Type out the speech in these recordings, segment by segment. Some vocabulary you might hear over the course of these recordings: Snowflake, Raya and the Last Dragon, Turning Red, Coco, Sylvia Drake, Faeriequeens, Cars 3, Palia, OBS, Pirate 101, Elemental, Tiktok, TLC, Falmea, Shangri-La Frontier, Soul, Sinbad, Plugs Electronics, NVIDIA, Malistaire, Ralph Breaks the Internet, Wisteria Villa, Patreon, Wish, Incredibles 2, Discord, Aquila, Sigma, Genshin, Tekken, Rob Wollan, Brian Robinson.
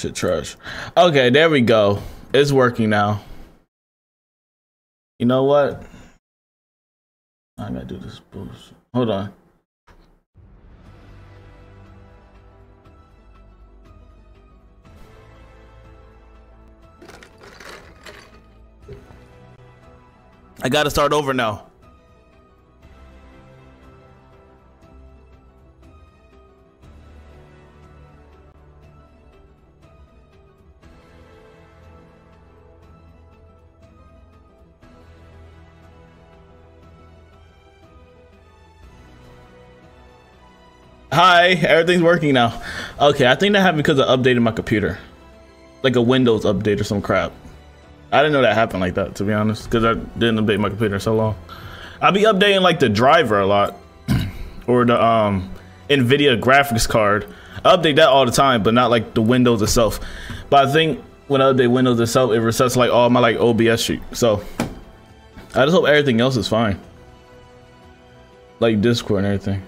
Shit trash. Okay, there we go. It's working now. You know what? I gotta do this bullshit. Hold on. I gotta start over now. Hi, everything's working now. Okay, I think that happened because I updated my computer. Like a Windows update or some crap. I didn't know that happened like that, to be honest, because I didn't update my computer in so long. I'll be updating like the driver a lot or the NVIDIA graphics card. I update that all the time, but not like the Windows itself. But I think when I update Windows itself, it resets like all my like OBS shit. So I just hope everything else is fine. Like Discord and everything.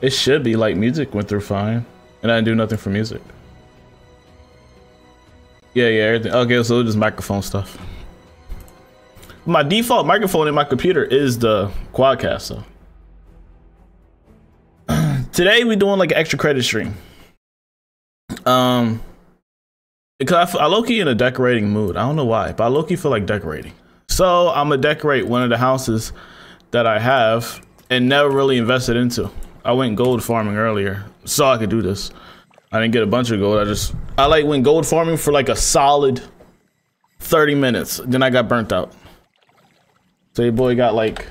It should be like music went through fine and I didn't do nothing for music. Yeah, everything. Okay, so just microphone stuff. My default microphone in my computer is the Quadcast, so. Today we're doing like an extra credit stream. Because I low-key in a decorating mood. I don't know why, but I low-key feel like decorating. So I'm gonna decorate one of the houses that I have and never really invested into. I went gold farming earlier, so I could do this. I didn't get a bunch of gold. I like went gold farming for like a solid 30 minutes. Then I got burnt out. So your boy got like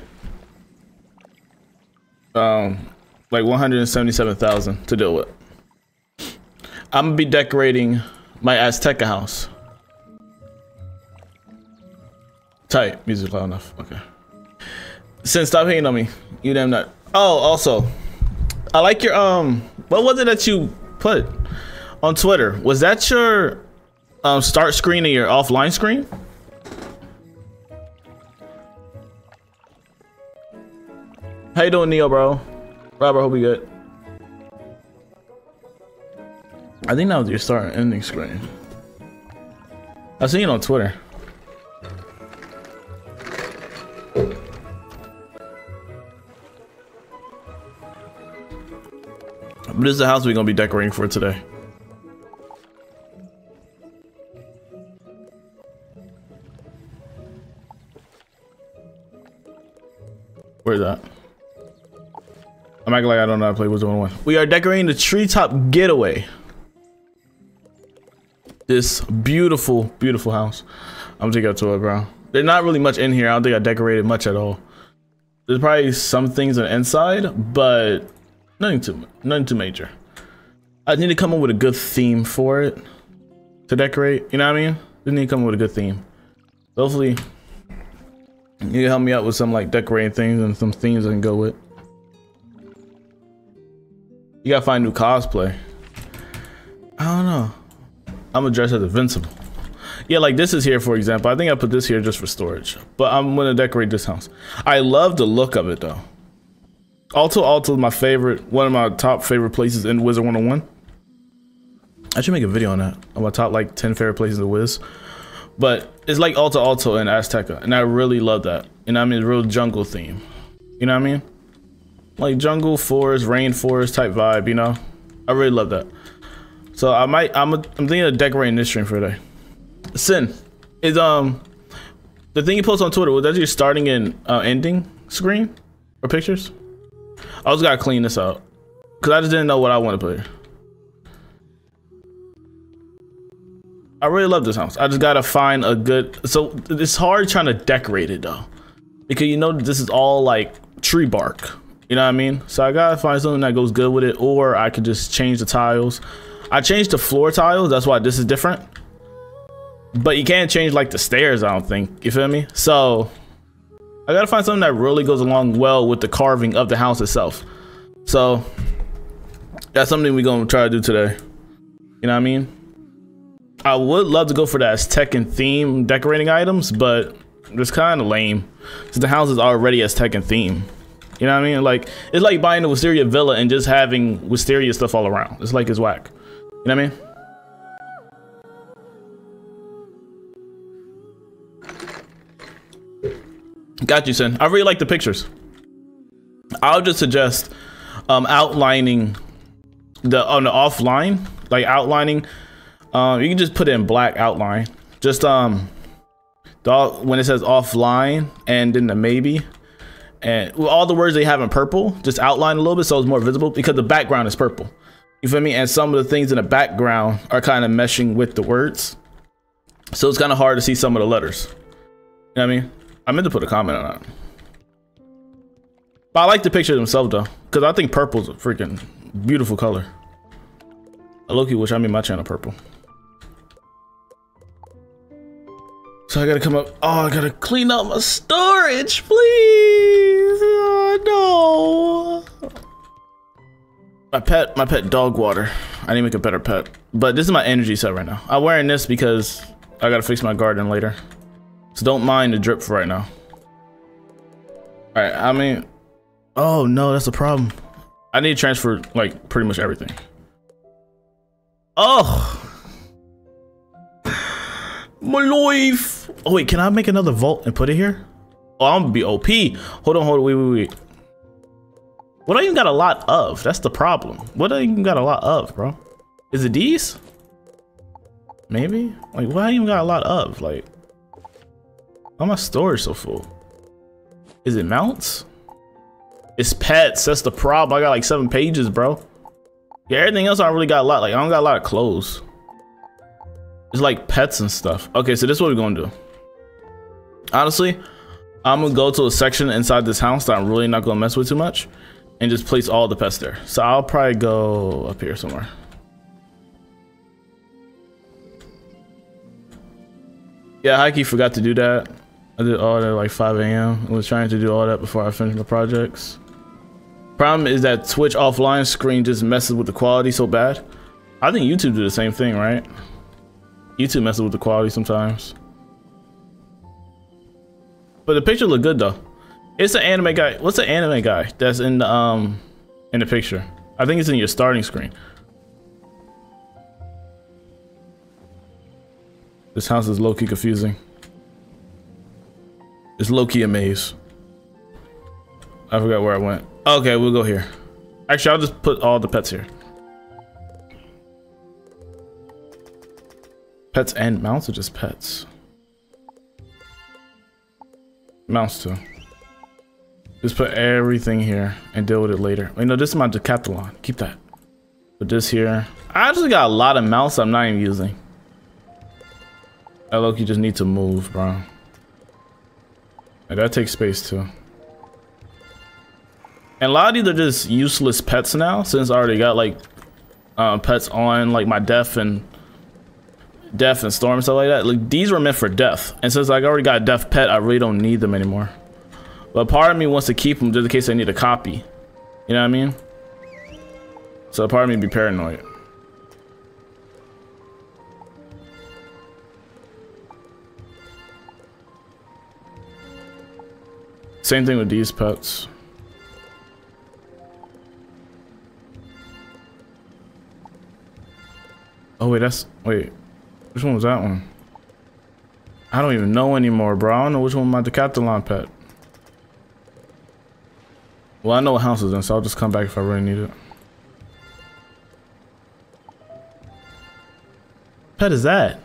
177,000 to deal with. I'm gonna be decorating my Azteca house. Tight, music loud enough. Okay. Sin, stop hating on me. You damn nut. Oh, also, I like your what was it that you put on Twitter? Was that your start screen or your offline screen? How you doing, Neo, bro? Robert, hope you good. I think that was your start and ending screen. I seen it on Twitter. But this is the house we're gonna be decorating for today. Where's that? I'm acting like I don't know how to play Wizard 101. We are decorating the treetop getaway. This beautiful, beautiful house. I'm taking a tour, bro. There's not really much in here. I don't think I decorated much at all. There's probably some things on the inside, but nothing too major. I need to come up with a good theme for it to decorate. You know what I mean? Just need to come up with a good theme. Hopefully, you can help me out with some like decorating things and some themes I can go with. You gotta find new cosplay. I don't know. I'm gonna dress as Invincible. Yeah, like this is here for example. I think I put this here just for storage. But I'm gonna decorate this house. I love the look of it though. Alto Alto is my favorite, one of my top favorite places in Wizard101. I should make a video on that, on my top like 10 favorite places in Wiz. But it's like Alto Alto and Azteca, and I really love that. And I mean, it's a real jungle theme. You know what I mean? Like jungle, forest, rainforest type vibe, you know? I really love that. So I'm thinking of decorating this stream for today. Sin, is the thing you post on Twitter, was that your starting and ending screen or pictures? I just gotta clean this up because I just didn't know what I want to put here. I really love this house. I just gotta find a good, so it's hard trying to decorate it though, because you know this is all like tree bark, you know what I mean? So I gotta find something that goes good with it, or I could just change the tiles. I changed the floor tiles, that's why this is different, but you can't change like the stairs, I don't think, you feel me? So I gotta find something that really goes along well with the carving of the house itself. So that's something we're gonna try to do today. You know what I mean? I would love to go for that Tekken theme decorating items, but it's kind of lame. Because the house is already Tekken theme. You know what I mean? Like, it's like buying a Wisteria Villa and just having Wisteria stuff all around. It's like, it's whack. You know what I mean? Got you, Sin. I really like the pictures. I'll just suggest outlining the on the offline, like outlining. You can just put in black outline. Just when it says offline and then the maybe, and all the words they have in purple, just outline a little bit so it's more visible because the background is purple. You feel me? And some of the things in the background are kind of meshing with the words, so it's kind of hard to see some of the letters. You know what I mean? I meant to put a comment on it. But I like the picture themselves though, because I think purple's a freaking beautiful color. I low-key wish I made my channel purple. So I gotta come up. Oh, I gotta clean up my storage, please. Oh no. My pet dog water. I need to make a better pet. But this is my energy set right now. I'm wearing this because I gotta fix my garden later. So don't mind the drip for right now. All right, I mean, oh no, that's a problem. I need to transfer like pretty much everything. Oh, my life. Oh wait, can I make another vault and put it here? Oh, I'm gonna be OP. Hold on, wait. What I even got a lot of? That's the problem. What I even got a lot of, bro? Is it these? Maybe? Like, what I even got a lot of, like? Why my storage so full? Is it mounts? It's pets. That's the problem. I got like 7 pages, bro. Yeah, everything else I really got a lot. Like I don't got a lot of clothes. It's like pets and stuff. Okay, so this is what we're gonna do. Honestly, I'm gonna go to a section inside this house that I'm really not gonna mess with too much, and just place all the pets there. So I'll probably go up here somewhere. Yeah, Heike forgot to do that. I did all that at like 5 a.m. I was trying to do all that before I finished my projects. Problem is that Twitch offline screen just messes with the quality so bad. I think YouTube do the same thing, right? YouTube messes with the quality sometimes. But the picture look good though. It's an anime guy. What's the anime guy that's in the picture? I think it's in your starting screen. This house is low-key confusing. It's low-key a maze. I forgot where I went. Okay, we'll go here. Actually, I'll just put all the pets here. Pets and mounts or just pets? Mounts too. Just put everything here and deal with it later. Wait, no, this is my decathlon. Keep that. Put this here. I actually got a lot of mounts I'm not even using. I low-key just need to move, bro. Like, that takes space too. And a lot of these are just useless pets now, since I already got like pets on like my death and storm and stuff like that. Like these were meant for death, and since I already got a death pet, I really don't need them anymore. But part of me wants to keep them just in case I need a copy. You know what I mean? So part of me be paranoid. Same thing with these pets. Oh wait, which one was that one? I don't even know anymore, bro. I don't know which one my decathlon pet. Well, I know what house is in, so I'll just come back if I really need it. Pet is that?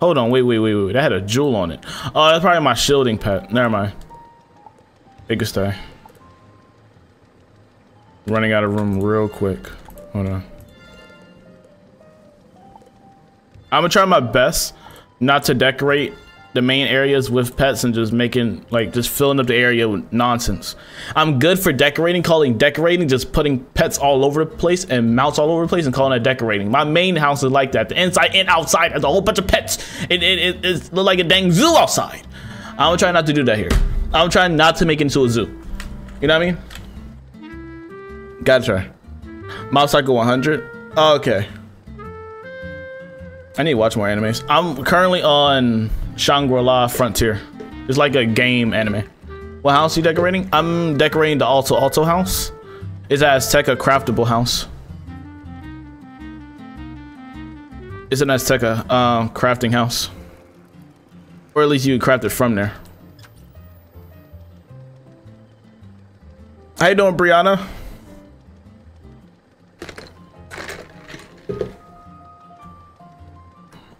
Hold on, wait. That had a jewel on it. Oh, that's probably my shielding pet. Never mind. It could stay. Running out of room real quick. Hold on. I'm gonna try my best not to decorate the main areas with pets and just making like just filling up the area with nonsense. I'm good for decorating, calling decorating, just putting pets all over the place and mounts all over the place and calling it decorating. My main house is like that. The inside and outside has a whole bunch of pets. It looks like a dang zoo outside. I'm gonna try not to do that here. I'm trying not to make it into a zoo. You know what I mean? Gotta try. Mob Psycho 100. Okay. I need to watch more animes. I'm currently on Shangri-La Frontier. It's like a game anime. What house are you decorating? I'm decorating the Alto Alto house. It's an Azteca craftable house. It's an Azteca crafting house. Or at least you craft it from there. How you doing, Brianna?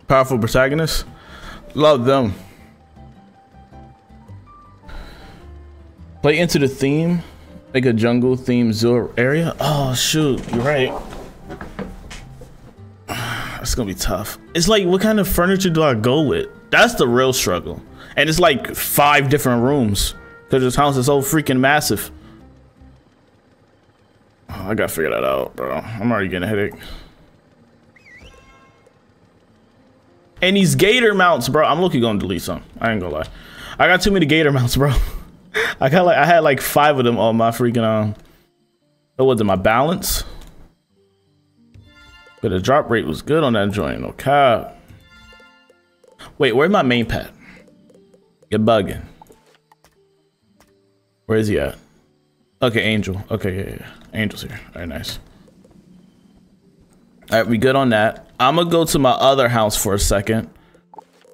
Powerful protagonists. Love them. Play into the theme. Make a jungle themed zoo area. Oh shoot, you're right. That's gonna be tough. It's like, what kind of furniture do I go with? That's the real struggle. And it's like 5 different rooms because this house is so freaking massive. Oh, I gotta figure that out, bro. I'm already getting a headache. And these gator mounts, bro. I'm looking gonna delete some. I ain't gonna lie. I got too many gator mounts, bro. I had like 5 of them on my freaking what was it, my balance? But the drop rate was good on that joint, no cap. Wait, where's my main pet? You're bugging. Where is he at? Okay, Angel. Okay, yeah. Angel's here. Alright, nice. Alright, we good on that. I'm gonna go to my other house for a second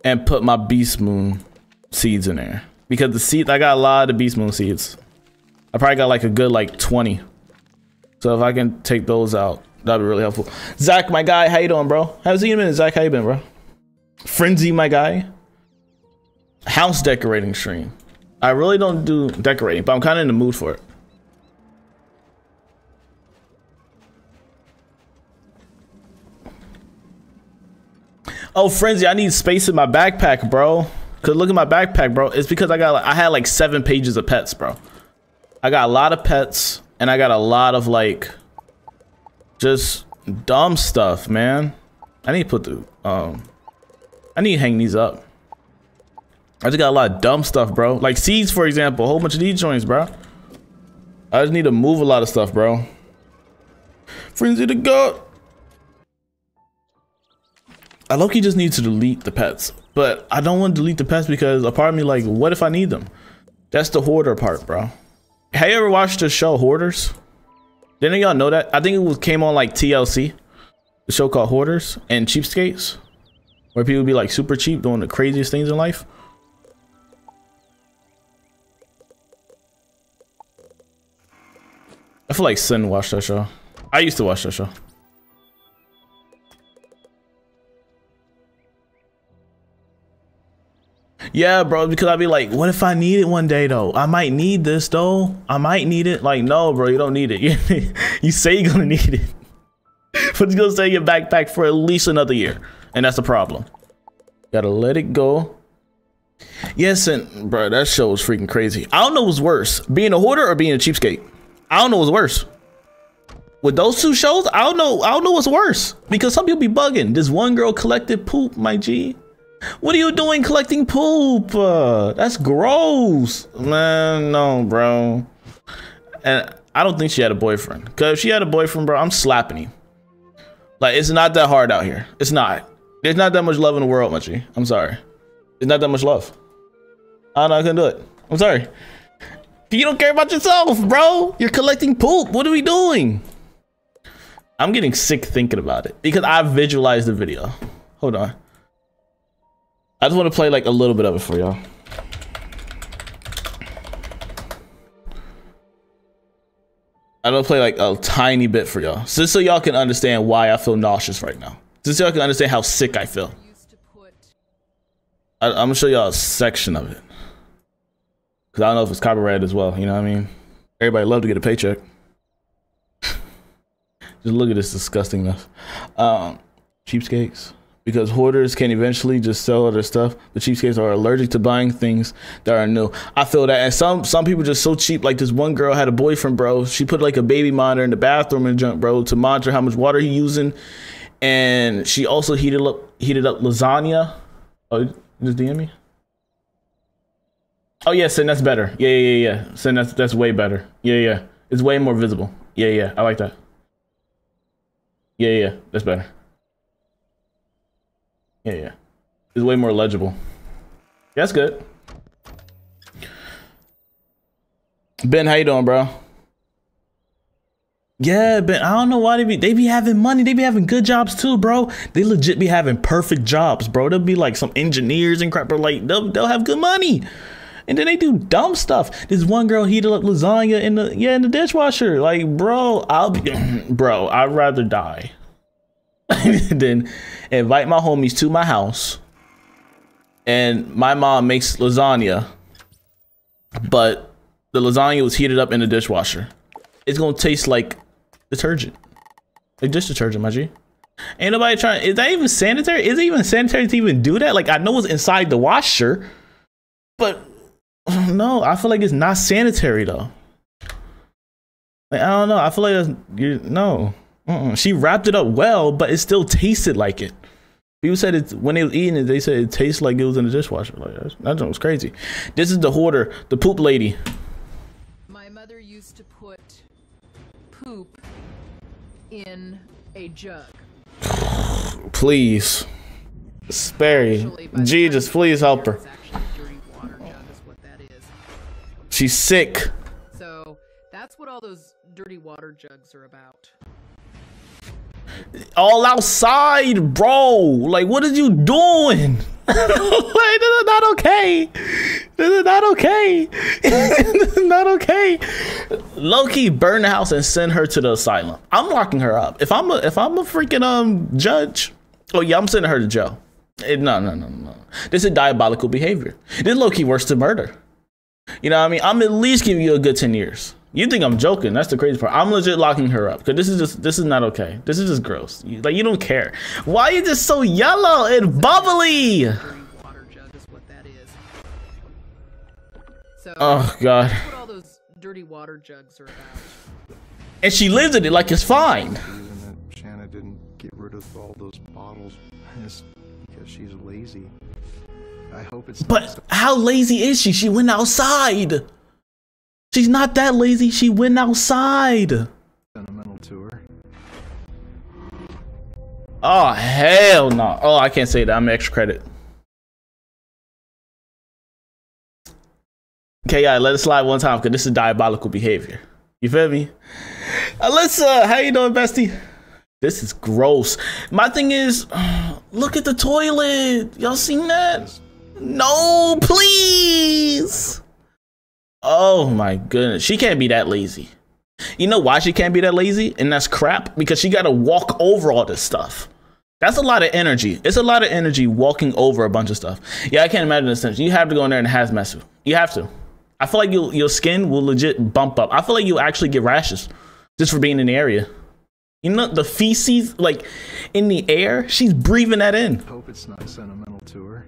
and put my Beast Moon seeds in there. Because the seeds, I got a lot of Beast Moon seeds. I probably got like a good like 20. So if I can take those out, that'd be really helpful. Zach, my guy, how you doing, bro? How's it been, Zach? How you been, bro? Frenzy, my guy. House decorating stream. I really don't do decorating, but I'm kind of in the mood for it. Oh, Frenzy, I need space in my backpack, bro. Cause look at my backpack, bro. It's because I had like 7 pages of pets, bro. I got a lot of pets, and I got a lot of like, just dumb stuff, man. I need to put the I need to hang these up. I just got a lot of dumb stuff, bro. Like seeds, for example, a whole bunch of these joints, bro. I just need to move a lot of stuff, bro. Frenzy to go. I low-key just need to delete the pets, but I don't want to delete the pets because a part of me like, what if I need them? That's the hoarder part, bro. Have you ever watched the show Hoarders? Didn't y'all know that? I think it came on like TLC, the show called Hoarders, and Cheapskates, where people be like super cheap doing the craziest things in life. I feel like Sin watched that show. I used to watch that show. Yeah, bro, because I'd be like, what if I need it one day, though? I might need this, though. I might need it. Like, no, bro, you don't need it. You say you're gonna need it. But it's gonna stay in your backpack for at least another year. And that's the problem. Gotta let it go. Yes, and, bro, that show was freaking crazy. I don't know what's worse, being a hoarder or being a cheapskate. I don't know what's worse. With those two shows, I don't know what's worse. Because some people be bugging. This one girl collected poop, my G. What are you doing collecting poop? That's gross, man. No, bro. And I don't think she had a boyfriend, because if she had a boyfriend, bro, I'm slapping him. Like, it's not that hard out here. It's not. There's not that much love in the world, Munchie. I'm sorry. There's not that much love. I don't know. I couldn't do it. I'm sorry. You don't care about yourself, bro. You're collecting poop. What are we doing? I'm getting sick thinking about it because I visualized the video. Hold on. I just want to play like a little bit of it for y'all. I'm gonna play like a tiny bit for y'all, just so y'all can understand why I feel nauseous right now. Just so y'all can understand how sick I feel. I'm gonna show y'all a section of it, cause I don't know if it's copyrighted as well. You know what I mean? Everybody love to get a paycheck. Just look at this disgustingness. Cheapskates. Because hoarders can eventually just sell other stuff, but cheapskates are allergic to buying things that are new. I feel that, and some people just so cheap. Like this one girl had a boyfriend, bro. She put like a baby monitor in the bathroom and junk, bro, to monitor how much water he using, and she also heated up lasagna. Oh, just DM me. Oh yeah, Sin, that's better. Yeah. Sin, that's way better. Yeah. It's way more visible. Yeah. I like that. Yeah. That's better. Yeah. It's way more legible. That's good. Ben, how you doing, bro? Yeah, but I don't know why they be having money. They be having good jobs too, bro. They legit be having perfect jobs, bro. They'll be like some engineers and crap, but like they'll have good money. And then they do dumb stuff. This one girl heated up lasagna in the dishwasher. Like, bro, I'd rather die than invite my homies to my house and my mom makes lasagna, but the lasagna was heated up in the dishwasher. It's gonna taste like detergent. Like dish detergent, my G. Ain't nobody trying. Is that even sanitary? Is it even sanitary to even do that? Like, I know it's inside the washer, but no, I feel like it's not sanitary though. Like, I don't know. I feel like that's, no. She wrapped it up well, but it still tasted like it. People said it when they was eating it. They said it tastes like it was in the dishwasher. Like that was crazy. This is the hoarder, the poop lady. My mother used to put poop in a jug. Please, Sperry, Jesus, please help her. She's sick. So that's what all those dirty water jugs are about. All outside, bro. Like, what are you doing? Like, this is not okay. This is not okay. This is not okay. Low-key, burn the house and send her to the asylum. I'm locking her up. If I'm a freaking judge, oh yeah, I'm sending her to jail. No. This is diabolical behavior. This low-key worse than murder. You know what I mean? I'm at least giving you a good 10 years. You think I'm joking? That's the crazy part. I'm legit locking her up because this is not okay. This is just gross. Like, you don't care. Why are you just so yellow and bubbly? Water jug is what that is. So, oh God. That's what all those dirty water jugs are about. And she lives in it like it's fine. Shanna didn't get rid of all those bottles because she's lazy. I hope it's. But how lazy is she? She went outside. She's not that lazy. She went outside. Sentimental to her. Oh, hell no. Oh, I can't say that. I'm extra credit. Okay, guys, let it slide one time because this is diabolical behavior. You feel me? Alyssa, how you doing, bestie? This is gross. My thing is, look at the toilet. Y'all seen that? No, please. Oh my goodness, she can't be that lazy. You know why she can't be that lazy? And that's crap, because she gotta walk over all this stuff. That's a lot of energy. It's a lot of energy walking over a bunch of stuff. Yeah, I can't imagine this sense. You have to go in there and hazmat suit. You have to. I feel like your skin will legit bump up. I feel like you'll actually get rashes just for being in the area. You know, the feces, like, in the air, she's breathing that in. Hope it's not sentimental to her.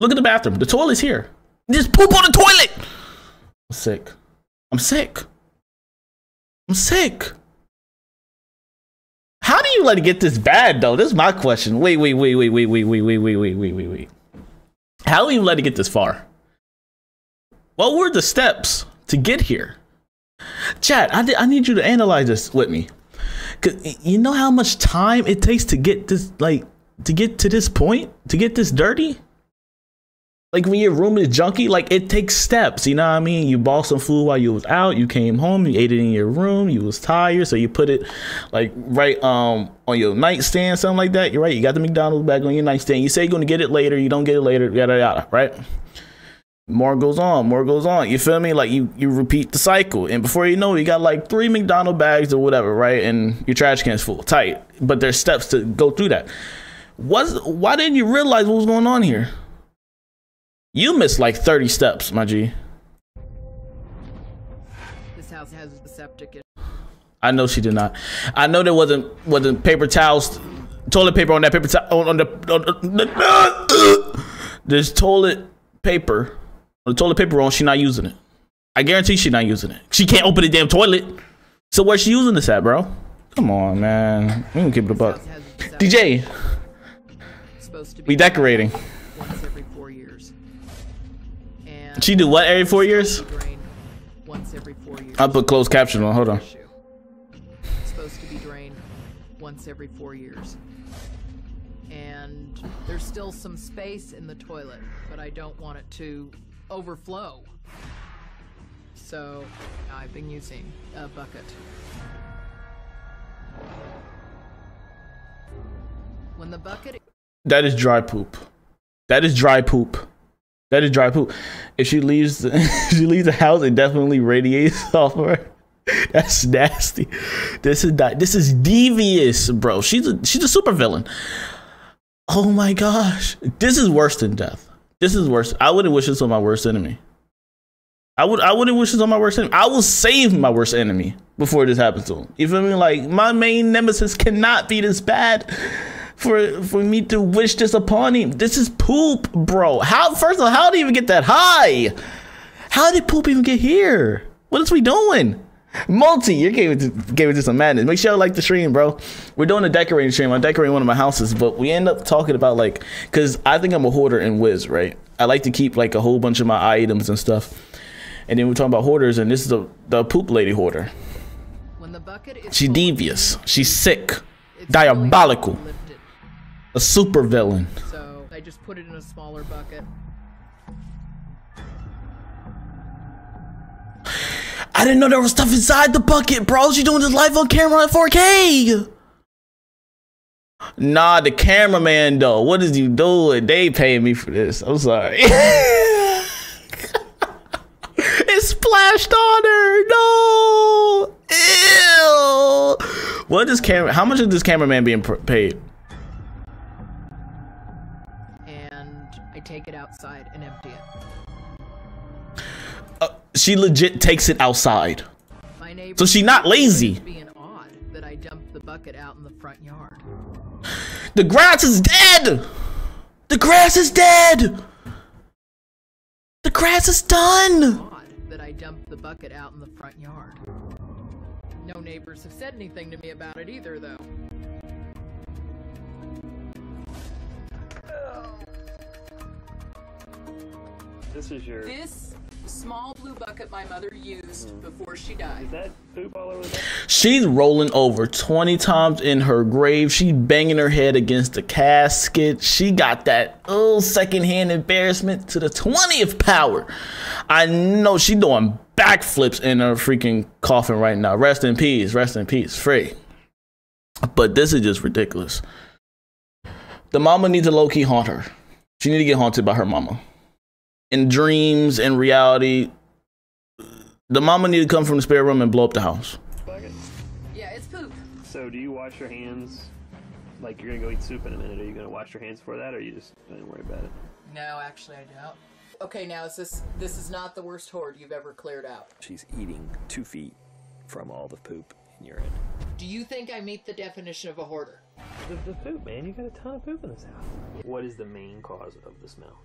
Look at the bathroom. The toilet's here. Just poop on the toilet. I'm sick. I'm sick. I'm sick. How do you let it get this bad though? This is my question. Wait. How do you let it get this far? What were the steps to get here? Chat, I need you to analyze this with me. Cause you know how much time it takes to get this, like, to get to this point, to get this dirty? Like, when your room is junky, like, it takes steps, you know what I mean? You bought some food while you was out, you came home, you ate it in your room, you was tired, so you put it, like, right on your nightstand, something like that. You're right, you got the McDonald's bag on your nightstand. You say you're going to get it later, you don't get it later, yada, yada, right? More goes on, you feel me? Like, you repeat the cycle, and before you know it, you got, like, 3 McDonald's bags or whatever, right? And your trash can's full, tight, but there's steps to go through that. Why didn't you realize what was going on here? You missed like 30 steps, my G. This house has a septic issue. I know she did not. I know there wasn't paper towels, toilet paper on that paper towel on the there's toilet paper. The toilet paper roll, she's not using it. I guarantee she's not using it. She can't open the damn toilet. So where's she using this at, bro? Come on, man. We can keep it a buck. DJ, we decorating. She do what every 4 years? Once every 4 years. I'll put closed caption on. Hold on. Supposed to be drained once every 4 years. And there's still some space in the toilet, but I don't want it to overflow. So I've been using a bucket. When the bucket... That is dry poop. That is dry poop. That is dry poop. If she leaves the, if she leaves the house, it definitely radiates off her. That's nasty. This is not, this is devious, bro. She's a super villain. Oh my gosh. This is worse than death. This is worse. I wouldn't wish this on my worst enemy. I wouldn't wish this on my worst enemy. I will save my worst enemy before this happens to him. You feel me? Like, my main nemesis cannot be this bad for me to wish this upon him. This is poop, bro. How, first of all, how did he even get that high? How did poop even get here? What is we doing? Multi, you gave it to some madness. Make sure you like the stream, bro. We're doing a decorating stream. I'm decorating one of my houses, but we end up talking about, like, because I think I'm a hoarder in Wiz, right? I like to keep like a whole bunch of my items and stuff. And then we're talking about hoarders, and this is the poop lady hoarder. When the bucket is she's devious. She's sick. Diabolical. Really a super villain. So I just put it in a smaller bucket. I didn't know there was stuff inside the bucket, bro. She doing this live on camera at 4K. Nah, the cameraman though. What is you doing? They paying me for this. I'm sorry. It splashed on her. No. Ew. What is camera? How much is this cameraman being paid? And I take it outside and empty it. She legit takes it outside. So she not lazy. Being odd that I dumped the bucket out in the front yard. The grass is dead. The grass is dead. The grass is done. Odd that I dumped the bucket out in the front yard. No neighbors have said anything to me about it either, though. This is your... This small blue bucket my mother used before she died. Is that poop all over that? She's rolling over 20 times in her grave. She's banging her head against the casket. She got that old secondhand embarrassment to the 20th power. I know she's doing backflips in her freaking coffin right now. Rest in peace, free. But this is just ridiculous. The mama needs to low-key haunt her. She needs to get haunted by her mama. In dreams and reality, the mama need to come from the spare room and blow up the house. Bucket. Yeah, it's poop. So do you wash your hands? Like, you're gonna go eat soup in a minute. Are you gonna wash your hands before that, or are you just don't worry about it? No, actually, I don't. Okay, now is this is not the worst hoard you've ever cleared out. She's eating 2 feet from all the poop in your end. Do you think I meet the definition of a hoarder? The poop, man. You got a ton of poop in this house. What is the main cause of the smell?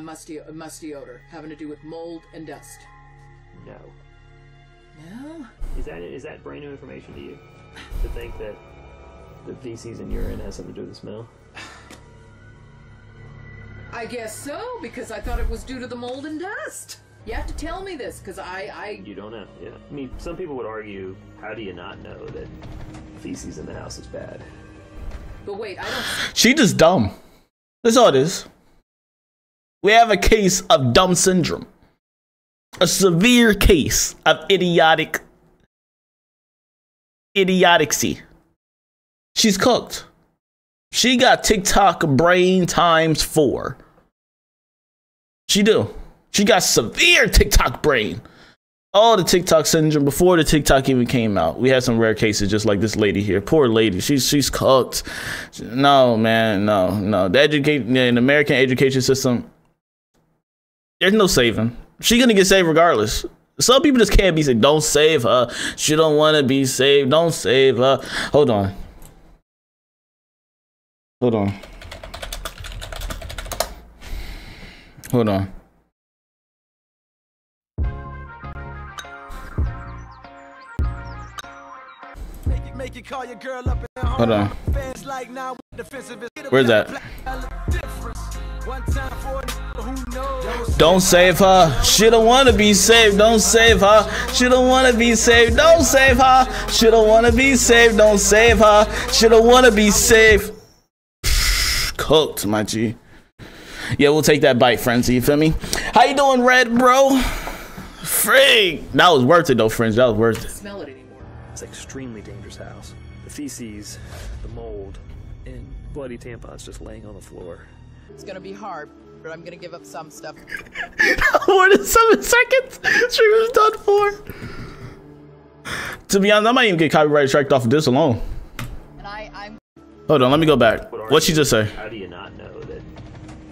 Musty odor, having to do with mold and dust. No. No? Is that brand new information to you? To think that the feces in urine has something to do with the smell? I guess so, because I thought it was due to the mold and dust. You have to tell me this, because I... You don't know, yeah. I mean, some people would argue, how do you not know that feces in the house is bad? But wait, I don't... She just dumb. That's all it is. We have a case of dumb syndrome, a severe case of idioticy. She's cooked. She got TikTok brain ×4. She do. She got severe TikTok brain. All the TikTok syndrome before the TikTok even came out. We had some rare cases just like this lady here. Poor lady. She's cooked. No, man. No, no. The American education system. There's no saving. She's going to get saved regardless. Some people just can't be saved. Don't save her. She don't want to be saved. Don't save her. Hold on. Hold on. Hold on. Hold on. Where's that? Don't save her. She don't want to be saved. Don't save her. She don't want to be saved. Don't save her. She don't want to be saved. Don't save her. She don't want to be saved. Cooked, my G. Yeah, we'll take that bite, frenzy. You feel me? How you doing, Red, bro? freak. That was worth it though, friends. That was worth it. I can't smell it anymore. It's an extremely dangerous house. The feces, the mold, and bloody tampons just laying on the floor. It's gonna be hard, but I'm gonna give up some stuff. More than 7 seconds. She was done for. To be honest, I might even get copyright striked off of this alone. And I'm hold on, let me go back. What'd she just say? How do you not know that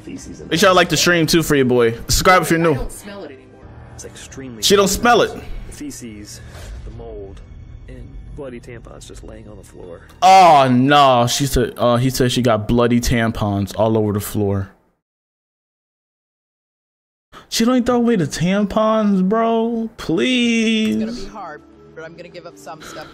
feces? Make sure I like the stream too for your boy. Subscribe if you're new. I don't smell it anymore. It's extremely. She don't smell it. The feces, the mold, and bloody tampons just laying on the floor. Oh no, she said. He said she got bloody tampons all over the floor. She don't throw away the tampons, bro. Please. It's gonna be hard, but I'm gonna give up some stuff.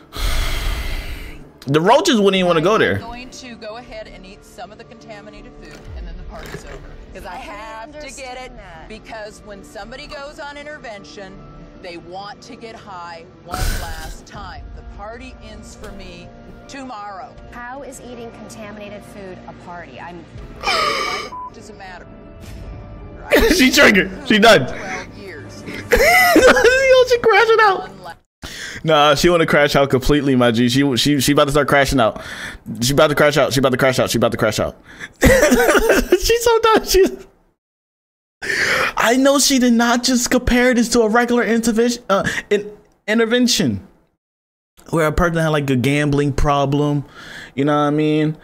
The roaches wouldn't even want to go there. I'm going to go ahead and eat some of the contaminated food, and then the party's over. Because I have to get it, because when somebody goes on intervention, they want to get high one last time. The party ends for me tomorrow. How is eating contaminated food a party? I'm... Why the f*** does it matter? Right? She triggered. She done. 12 years. She crashing out. Nah, she want to crash out completely, my G. She about to start crashing out. She about to crash out. She about to crash out. She about to crash out. She's so done. She's... I know she did not just compare this to a regular intervention where a person had like a gambling problem. You know what I mean?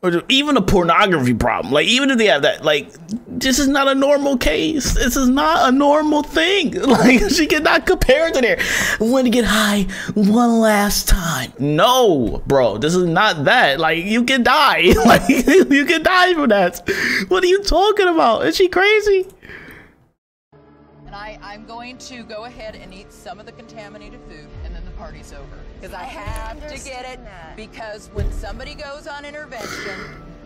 Or even a pornography problem. Like, even if they have that, like, this is not a normal case. This is not a normal thing. Like, she cannot compare to there. Want to get high one last time. No, bro, this is not that. Like, you can die. Like, you can die from that. What are you talking about? Is she crazy? And I'm going to go ahead and eat some of the contaminated food, and then the party's over. Because I have to get it, because when somebody goes on intervention,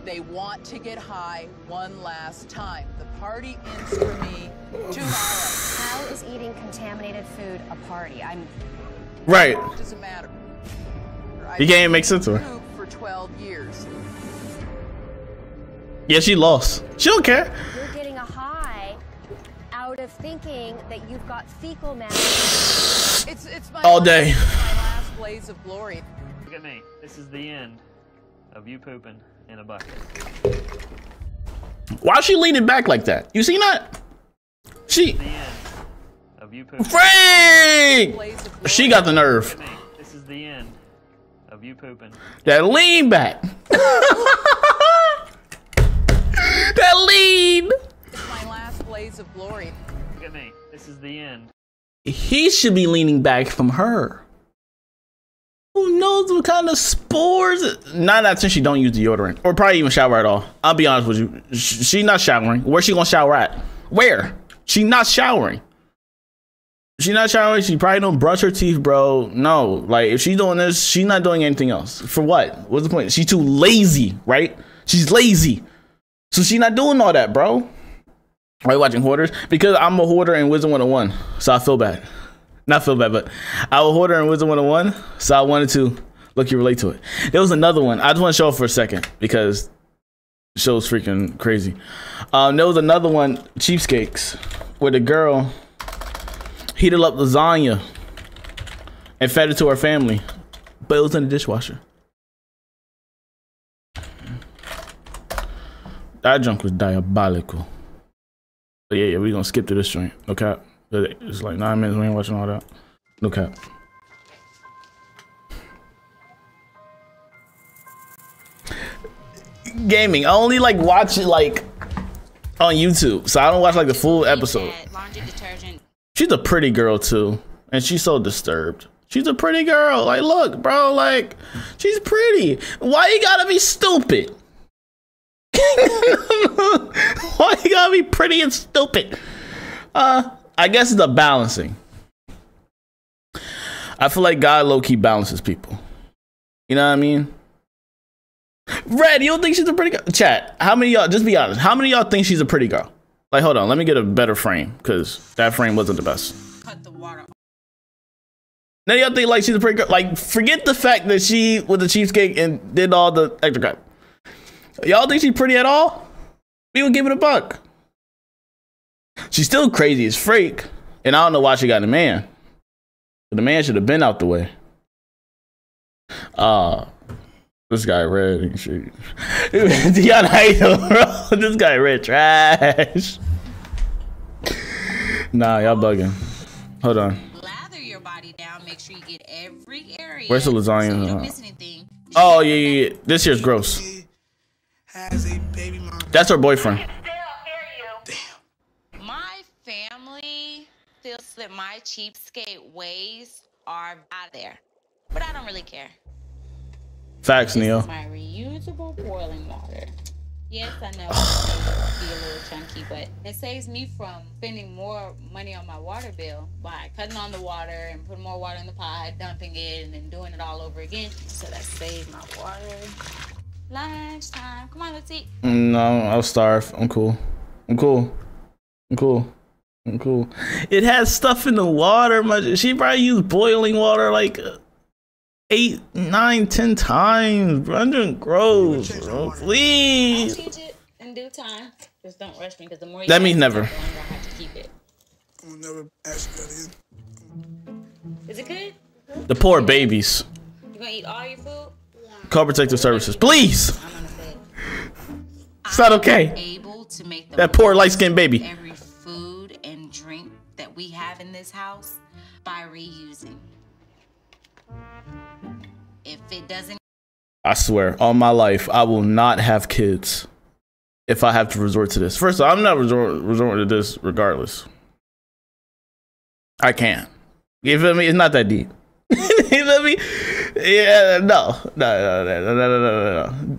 they want to get high one last time. The party ends for me tomorrow. How is eating contaminated food a party? I'm... Right. It doesn't matter. You can't make sense of her. For 12 years. Yeah, she lost. She don't care. You're getting a high out of thinking that you've got fecal matter. It's my all day. Blaze of glory. Look at me. This is the end of you pooping in a bucket. Why she leaning back like that? You see that? She. The end of you pooping. Frank! She got the nerve. Look at me. This is the end of you pooping. That lean back. That lean. It's my last blaze of glory. Look at me. This is the end. He should be leaning back from her. Who knows what kind of spores? 9 out of 10, she don't use deodorant or probably even shower at all. I'll be honest with you. She not showering. Where's she gonna shower at? Where? She not showering. She not showering. She probably don't brush her teeth, bro. No, like if she's doing this, she's not doing anything else. For what? What's the point? She's too lazy, right? She's lazy, so she's not doing all that, bro. Are you watching hoarders? Because I'm a hoarder in Wizard101, so I feel bad. Not feel bad, but I was a hoarder in Wizard101, so I wanted to look you relate to it. There was another one. I just want to show it for a second because the show's freaking crazy. There was another one, Cheapskates, where the girl heated up lasagna and fed it to her family, but it was in the dishwasher. That junk was diabolical. But yeah, we're gonna skip to this joint, okay? It's like 9 minutes, we ain't watching all that. No cap. Gaming, I only like watch it like on YouTube, so I don't watch like the full episode. She's a pretty girl too, and she's so disturbed. She's a pretty girl, like look bro, like she's pretty. Why you gotta be stupid? Why you gotta be pretty and stupid? I guess it's a balancing. I feel like God low-key balances people. You know what I mean? Red, you don't think she's a pretty girl? Chat, how many y'all, just be honest, how many y'all think she's a pretty girl? Like, hold on, let me get a better frame, because that frame wasn't the best. Cut the water. Now y'all think, like, she's a pretty girl? Like, forget the fact that she was a cheapskate and did all the extra crap. Y'all think she's pretty at all? We would give it a buck. She's still crazy as freak, And I don't know why she got a man. The man should have been out the way. This guy red and shit. Deanna, how you doing, bro? This guy red trash. Nah, y'all bugging. Hold on. Lather your body down. Make sure you get every area. Where's the lasagna? So you don't miss anything. Oh yeah, yeah, yeah. This here's gross. That's her boyfriend. That my cheapskate ways are out there, but I don't really care. Facts, Neil. My reusable boiling water. Yes, I know it be a little chunky, but it saves me from spending more money on my water bill by cutting on the water and putting more water in the pot, dumping it, and then doing it all over again. So that saves my water. Lunchtime. Come on, let's eat. No, I'll starve. I'm cool. I'm cool. I'm cool. Cool. It has stuff in the water. She probably used boiling water like 8, 9, 10 times. Bro, gross, bro. Please. I'll change it in due time. Just don't rush me, because the more you that means never. I'll never ask that again. Is it good? The poor babies. You gonna eat all your food? Yeah. Call protective services, please. I'm on the bed. It's not okay. Able to make that poor light-skinned baby. Drink that we have in this house by reusing. If it doesn't, I swear on my life, I will not have kids if I have to resort to this. First of all, I'm not resorting to this regardless. I can't. You feel me? It's not that deep. You feel me? Yeah, no.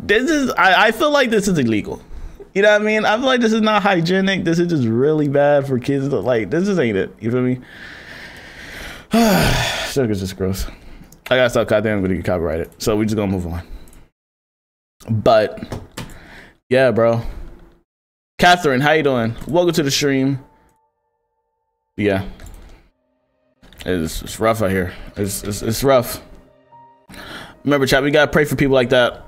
This is, I feel like this is illegal. You know what I mean? I feel like this is not hygienic. This is just really bad for kids. Like, this just ain't it. You feel me? Sugar's just gross. I gotta stop goddamn, I'm gonna get copyrighted. So we just gonna move on. But, yeah, bro. Catherine, how you doing? Welcome to the stream. Yeah. It's rough out here. It's rough. Remember, chat, we gotta pray for people like that.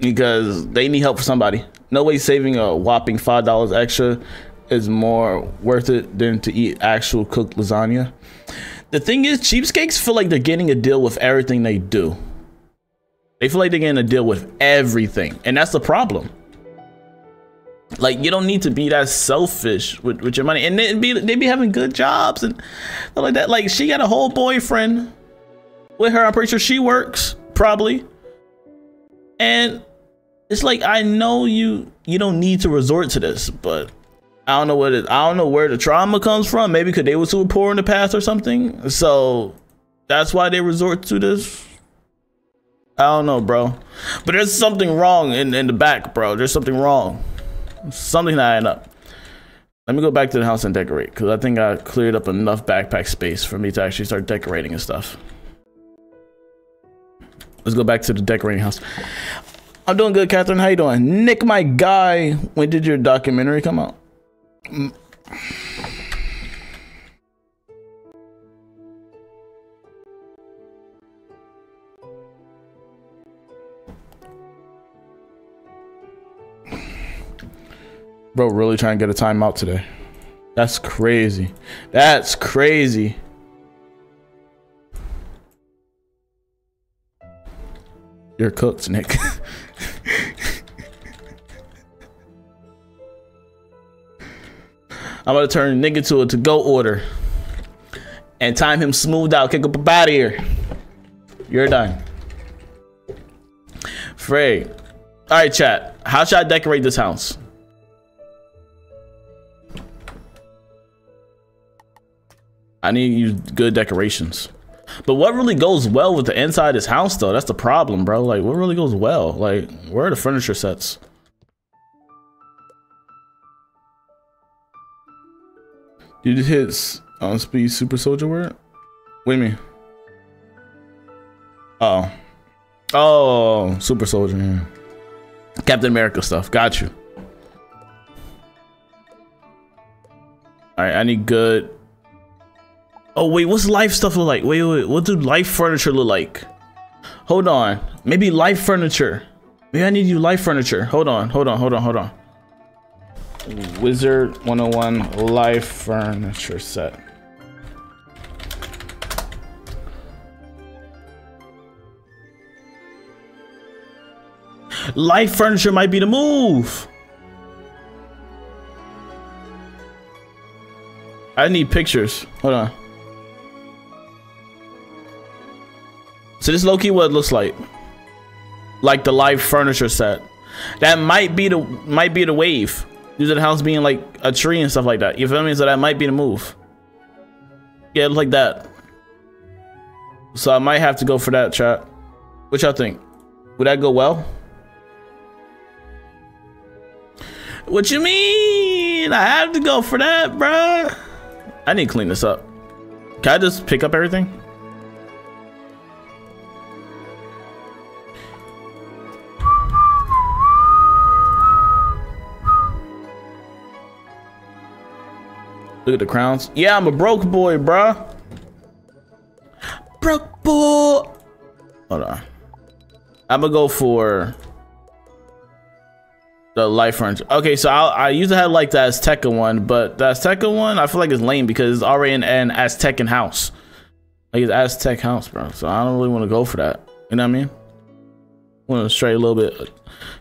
Because they need help for somebody. No way saving a whopping $5 extra is more worth it than to eat actual cooked lasagna. The thing is, cheapskates feel like they're getting a deal with everything they do. They feel like they're getting a deal with everything. And that's the problem. Like, you don't need to be that selfish with your money. And they be having good jobs and stuff like that. Like, she got a whole boyfriend with her. I'm pretty sure she works, probably. And it's like, I know you don't need to resort to this, but I don't know what it, I don't know where the trauma comes from. Maybe because they were too poor in the past or something. So that's why they resort to this. I don't know, bro. But there's something wrong in the back, bro. There's something wrong. Something not adding up. Let me go back to the house and decorate, because I think I cleared up enough backpack space for me to actually start decorating and stuff. Let's go back to the decorating house. I'm doing good, Catherine. How you doing? Nick, my guy, when did your documentary come out? Bro, really trying to get a timeout today. That's crazy. That's crazy. You're cooked, Nick. I'm gonna turn Nick into a to-go order and time him smooth out. Kick up a body here. You're done. Frey. Alright, chat. How should I decorate this house? I need to use good decorations. But what really goes well with the inside of this house, though? That's the problem, bro. Like, what really goes well? Like, where are the furniture sets? You just hit on speed super soldier word? What do you mean? Oh. Oh, super soldier. Yeah. Captain America stuff. Got you. Alright, I need good... Oh wait, what's life stuff look like? Wait, what do life furniture look like? Hold on, maybe life furniture. Maybe I need you life furniture. Hold on. Wizard101 live furniture set. Live furniture might be the move. I need pictures. Hold on. So this low-key what it looks like. Like the live furniture set. That might be the wave. Due to the house being like a tree and stuff like that. You feel me? So that might be the move. Yeah, like that. So I might have to go for that, chat. What y'all think? Would that go well? What you mean? I have to go for that, bruh. I need to clean this up. Can I just pick up everything? Look at the crowns. Yeah, I'm a broke boy, bruh. Broke boy. Hold on. I'm gonna go for the life range. Okay, so I used to have like the Azteca one, but the Azteca one, I feel like it's lame because it's already an Aztecan house. Like it's Aztec house, bro. So I don't really want to go for that. You know what I mean? I want to stray a little bit,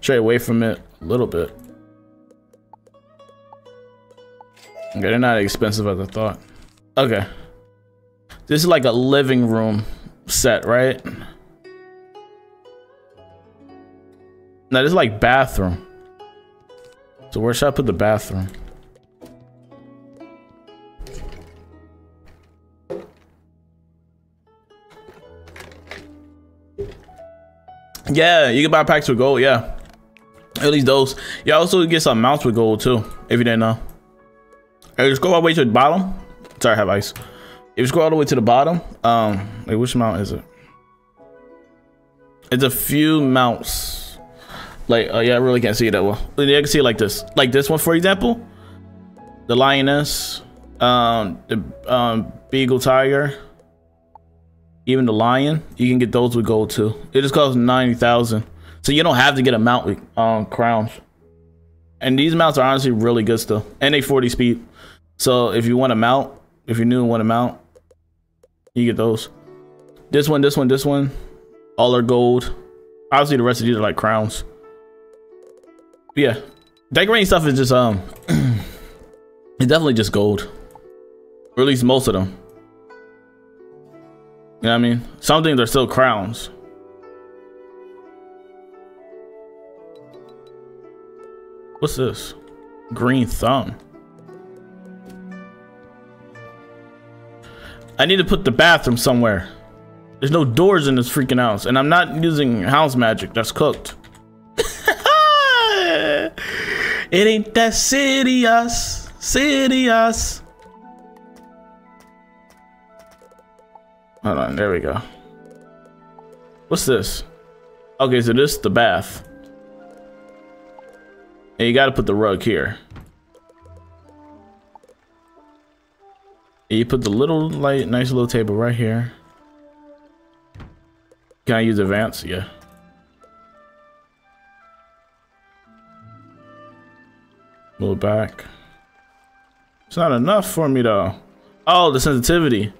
stray away from it a little bit. Okay, they're not expensive as I thought. Okay. This is like a living room set, right? Now this is like bathroom. So where should I put the bathroom? Yeah, you can buy packs with gold, yeah. At least those. You also get some mounts with gold too, if you didn't know. Hey, just go all the way to the bottom. Sorry, I have ice. If you scroll all the way to the bottom, wait, which mount is it? It's a few mounts. Like, yeah, I really can't see it that well. You can see it like this. Like this one, for example. The lioness. The beagle tiger. Even the lion. You can get those with gold, too. It just costs 90,000. So you don't have to get a mount with crowns. And these mounts are honestly really good still. And they 40 speed. So if you want a mount, if you're new and want a mount, you get those. This one, this one, this one. All are gold. Obviously, the rest of these are like crowns. Yeah, decorating stuff is just it's definitely just gold, or at least most of them. You know what I mean? Some things are still crowns. What's this? Green thumb. I need to put the bathroom somewhere. There's no doors in this freaking house, and I'm not using house magic. That's cooked. It ain't that serious, serious. Hold on, there we go. What's this? Okay, so this is the bath. And you gotta put the rug here. And you put the little, like, nice little table right here. Can I use advance? Yeah. Little back. It's not enough for me though. Oh, the sensitivity.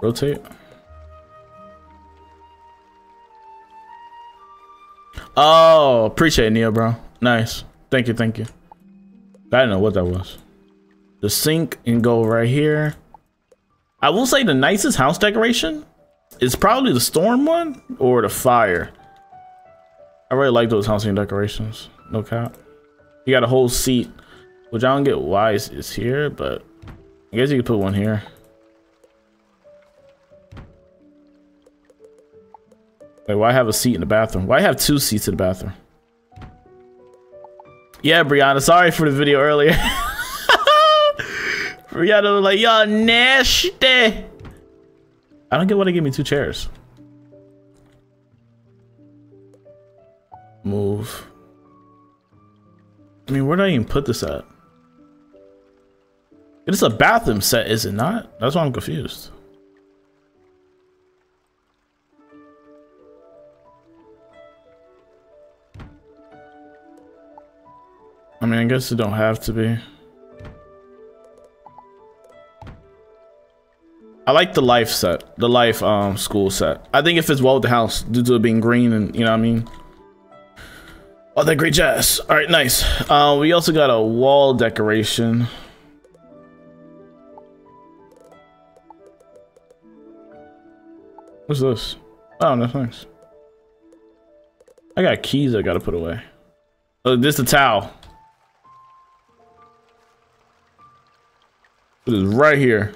Rotate. Oh, appreciate it, Neo, bro. Nice. Thank you, thank you. I didn't know what that was. The sink and go right here. I will say the nicest house decoration is probably the storm one or the fire. I really like those housing decorations. No cap. You got a whole seat, which I don't get why it's here, but I guess you could put one here. Like, why have a seat in the bathroom? Why have two seats in the bathroom? Yeah, Brianna, sorry for the video earlier. Brianna was like, y'all nasty. I don't get why they give me two chairs. Move. I mean, where do I even put this at? It's a bathroom set, is it not? That's why I'm confused. mean, I guess it don't have to be. I like the life set, the life school set. I think it fits well with the house due to it being green and, you know what I mean? Oh, that great jazz. All right, nice. We also got a wall decoration. What's this? Oh, no thanks. I got keys I gotta put away. Oh, this is the towel. It is right here.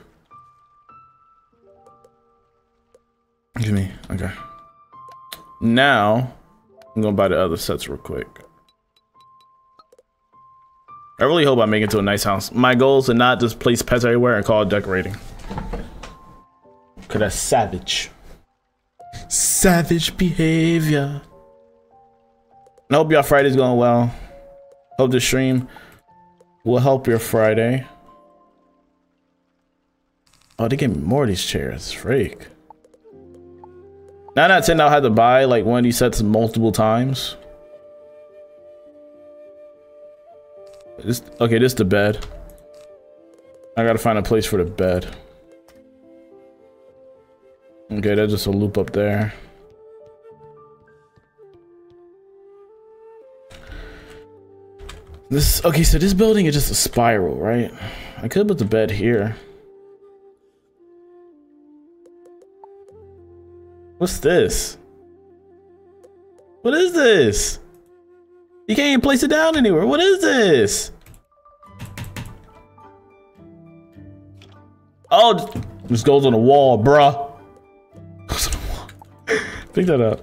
Give me, okay. Now, I'm gonna buy the other sets real quick. I really hope I make it to a nice house. My goal is to not just place pets everywhere and call it decorating. Cause that's savage. Savage behavior. I hope y'all Friday's going well. Hope the stream will help your Friday. Oh, they gave me more of these chairs, freak. Now I tend I'll have to buy like one of these sets multiple times. This, okay, this is the bed. I gotta find a place for the bed. Okay, that's just a loop up there. This, okay, so this building is just a spiral, right? I could put the bed here. What's this? What is this? You can't even place it down anywhere. What is this? Oh, this goes on the wall, bruh. Goes on the wall. Pick that up.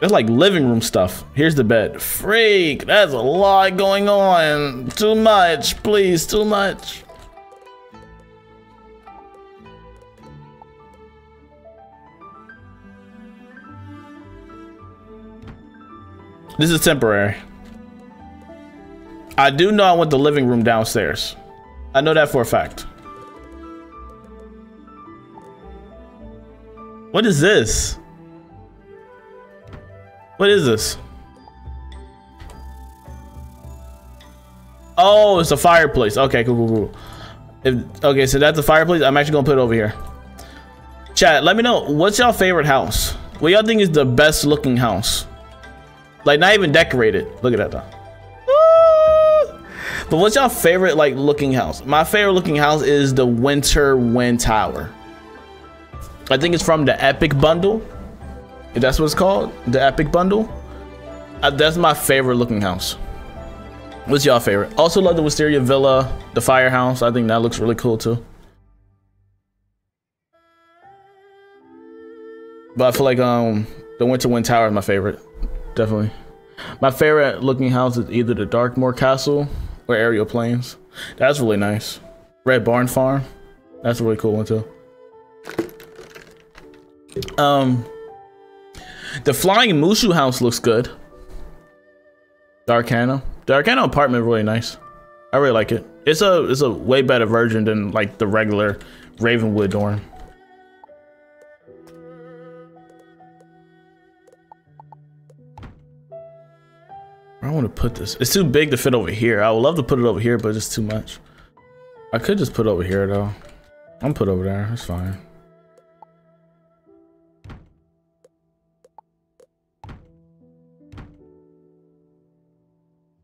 That's like living room stuff. Here's the bed. Freak, that's a lot going on. Too much, please, too much. This is temporary. I do know I want the living room downstairs. I know that for a fact. What is this? What is this? Oh, it's a fireplace. Okay, cool, cool, cool. If, okay, so that's a fireplace. I'm actually gonna put it over here. Chat, let me know, what's y'all favorite house? What y'all think is the best looking house? Like, not even decorated. Look at that though. Woo! But what's y'all favorite like looking house? My favorite looking house is the Winter Wind Tower. I think it's from the Epic Bundle. If that's what it's called, the Epic Bundle. That's my favorite looking house. What's y'all favorite? Also love the Wisteria Villa, the firehouse. I think that looks really cool too. But I feel like the Winter Wind Tower is my favorite. Definitely. My favorite looking house is either the Darkmoor Castle or Aerial Plains. That's really nice. Red Barn Farm. That's a really cool one too. The Flying Mushu house looks good. The Arcana apartment really nice. I really like it. It's a way better version than like the regular Ravenwood dorm. I want to put this. It's too big to fit over here. I would love to put it over here, but it's too much. I could just put it over here though. I'm put over there. It's fine.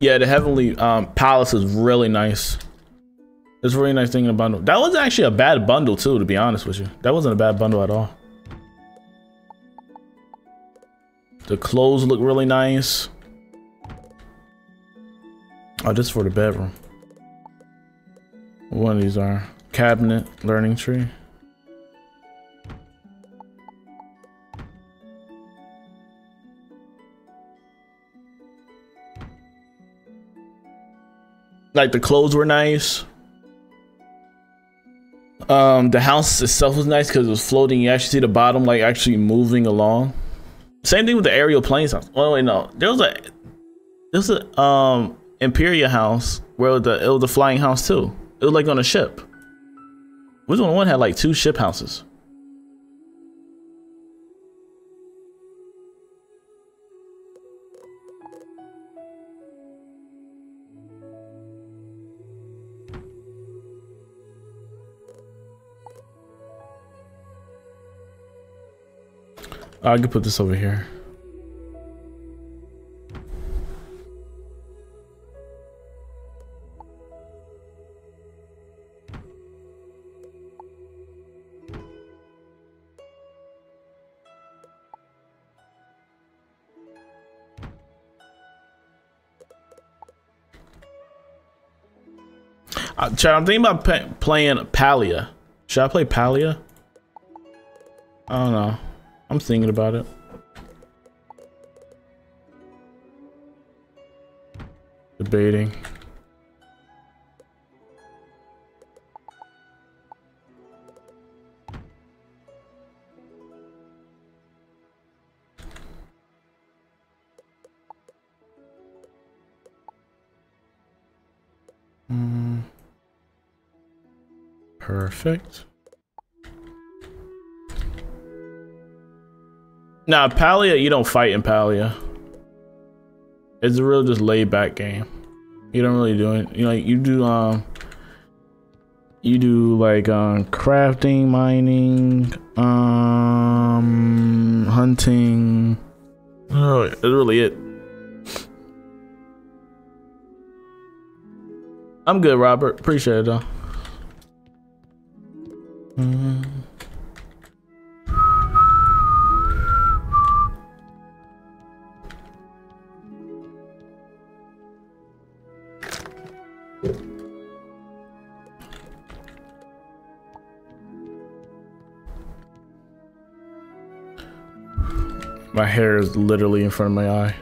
Yeah, the Heavenly Palace is really nice. It's a really nice thing in a bundle. That was actually a bad bundle too, to be honest with you. That wasn't a bad bundle at all. The clothes look really nice. Oh, this is for the bedroom. One of these are cabinet, learning tree. Like the clothes were nice. The house itself was nice because it was floating. You actually see the bottom like actually moving along. Same thing with the Aerial Plains house. Oh wait, no, there was a Imperia house where it was a flying house too. It was like on a ship. Wizard101 had like two ship houses. I could put this over here. I'm thinking about playing Palia. Should I play Palia? I don't know. I'm thinking about it. Debating. Perfect. Nah, Palia, you don't fight in Palia. It's a real just laid back game. You don't really do it. You know, you do like crafting, mining, hunting. Oh, that's really it. I'm good, Robert. Appreciate it though. My hair is literally in front of my eye.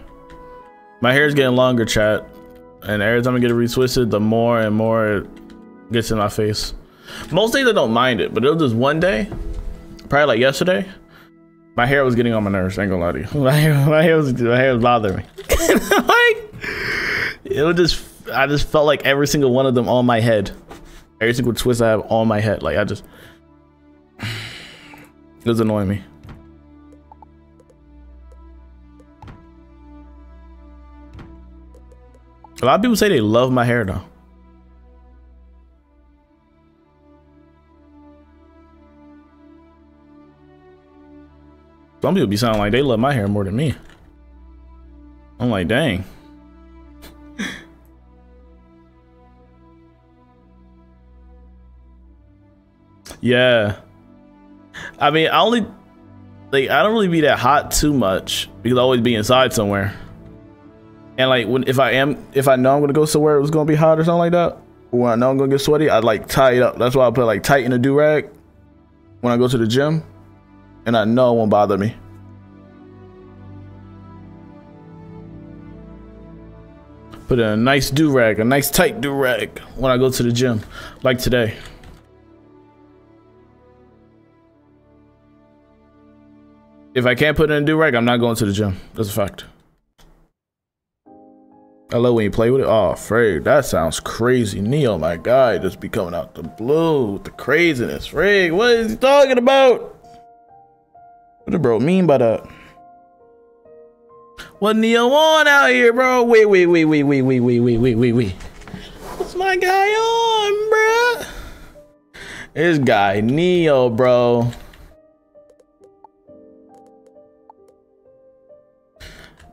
My hair is getting longer, chat. And every time I get it retwisted, the more and more it gets in my face. Most days I don't mind it, but it was just one day, probably like yesterday, my hair was getting on my nerves. I ain't gonna lie to you. My hair was bothering me. Like, it was just, I just felt like every single one of them on my head. Every single twist I have on my head. Like, I just, it was annoying me. A lot of people say they love my hair though. Some people be sounding like they love my hair more than me. I'm like, dang. Yeah. I mean, I only, like, I don't really be that hot too much because I always be inside somewhere. And like when if I know I'm gonna go somewhere it was gonna be hot or something like that, or I know I'm gonna get sweaty, I'd like tie it up. That's why I put like tight in a do-rag when I go to the gym, and I know it won't bother me. Put in a nice do-rag, a nice tight do-rag when I go to the gym, like today. If I can't put in a do-rag, I'm not going to the gym. That's a fact. I love when you play with it. Oh, Frig, that sounds crazy. Neo, my guy, just be coming out the blue with the craziness. Frig, what is he talking about? What the bro mean by that? What Neo on out here, bro? Wait. What's my guy on, bruh? This guy, Neo, bro.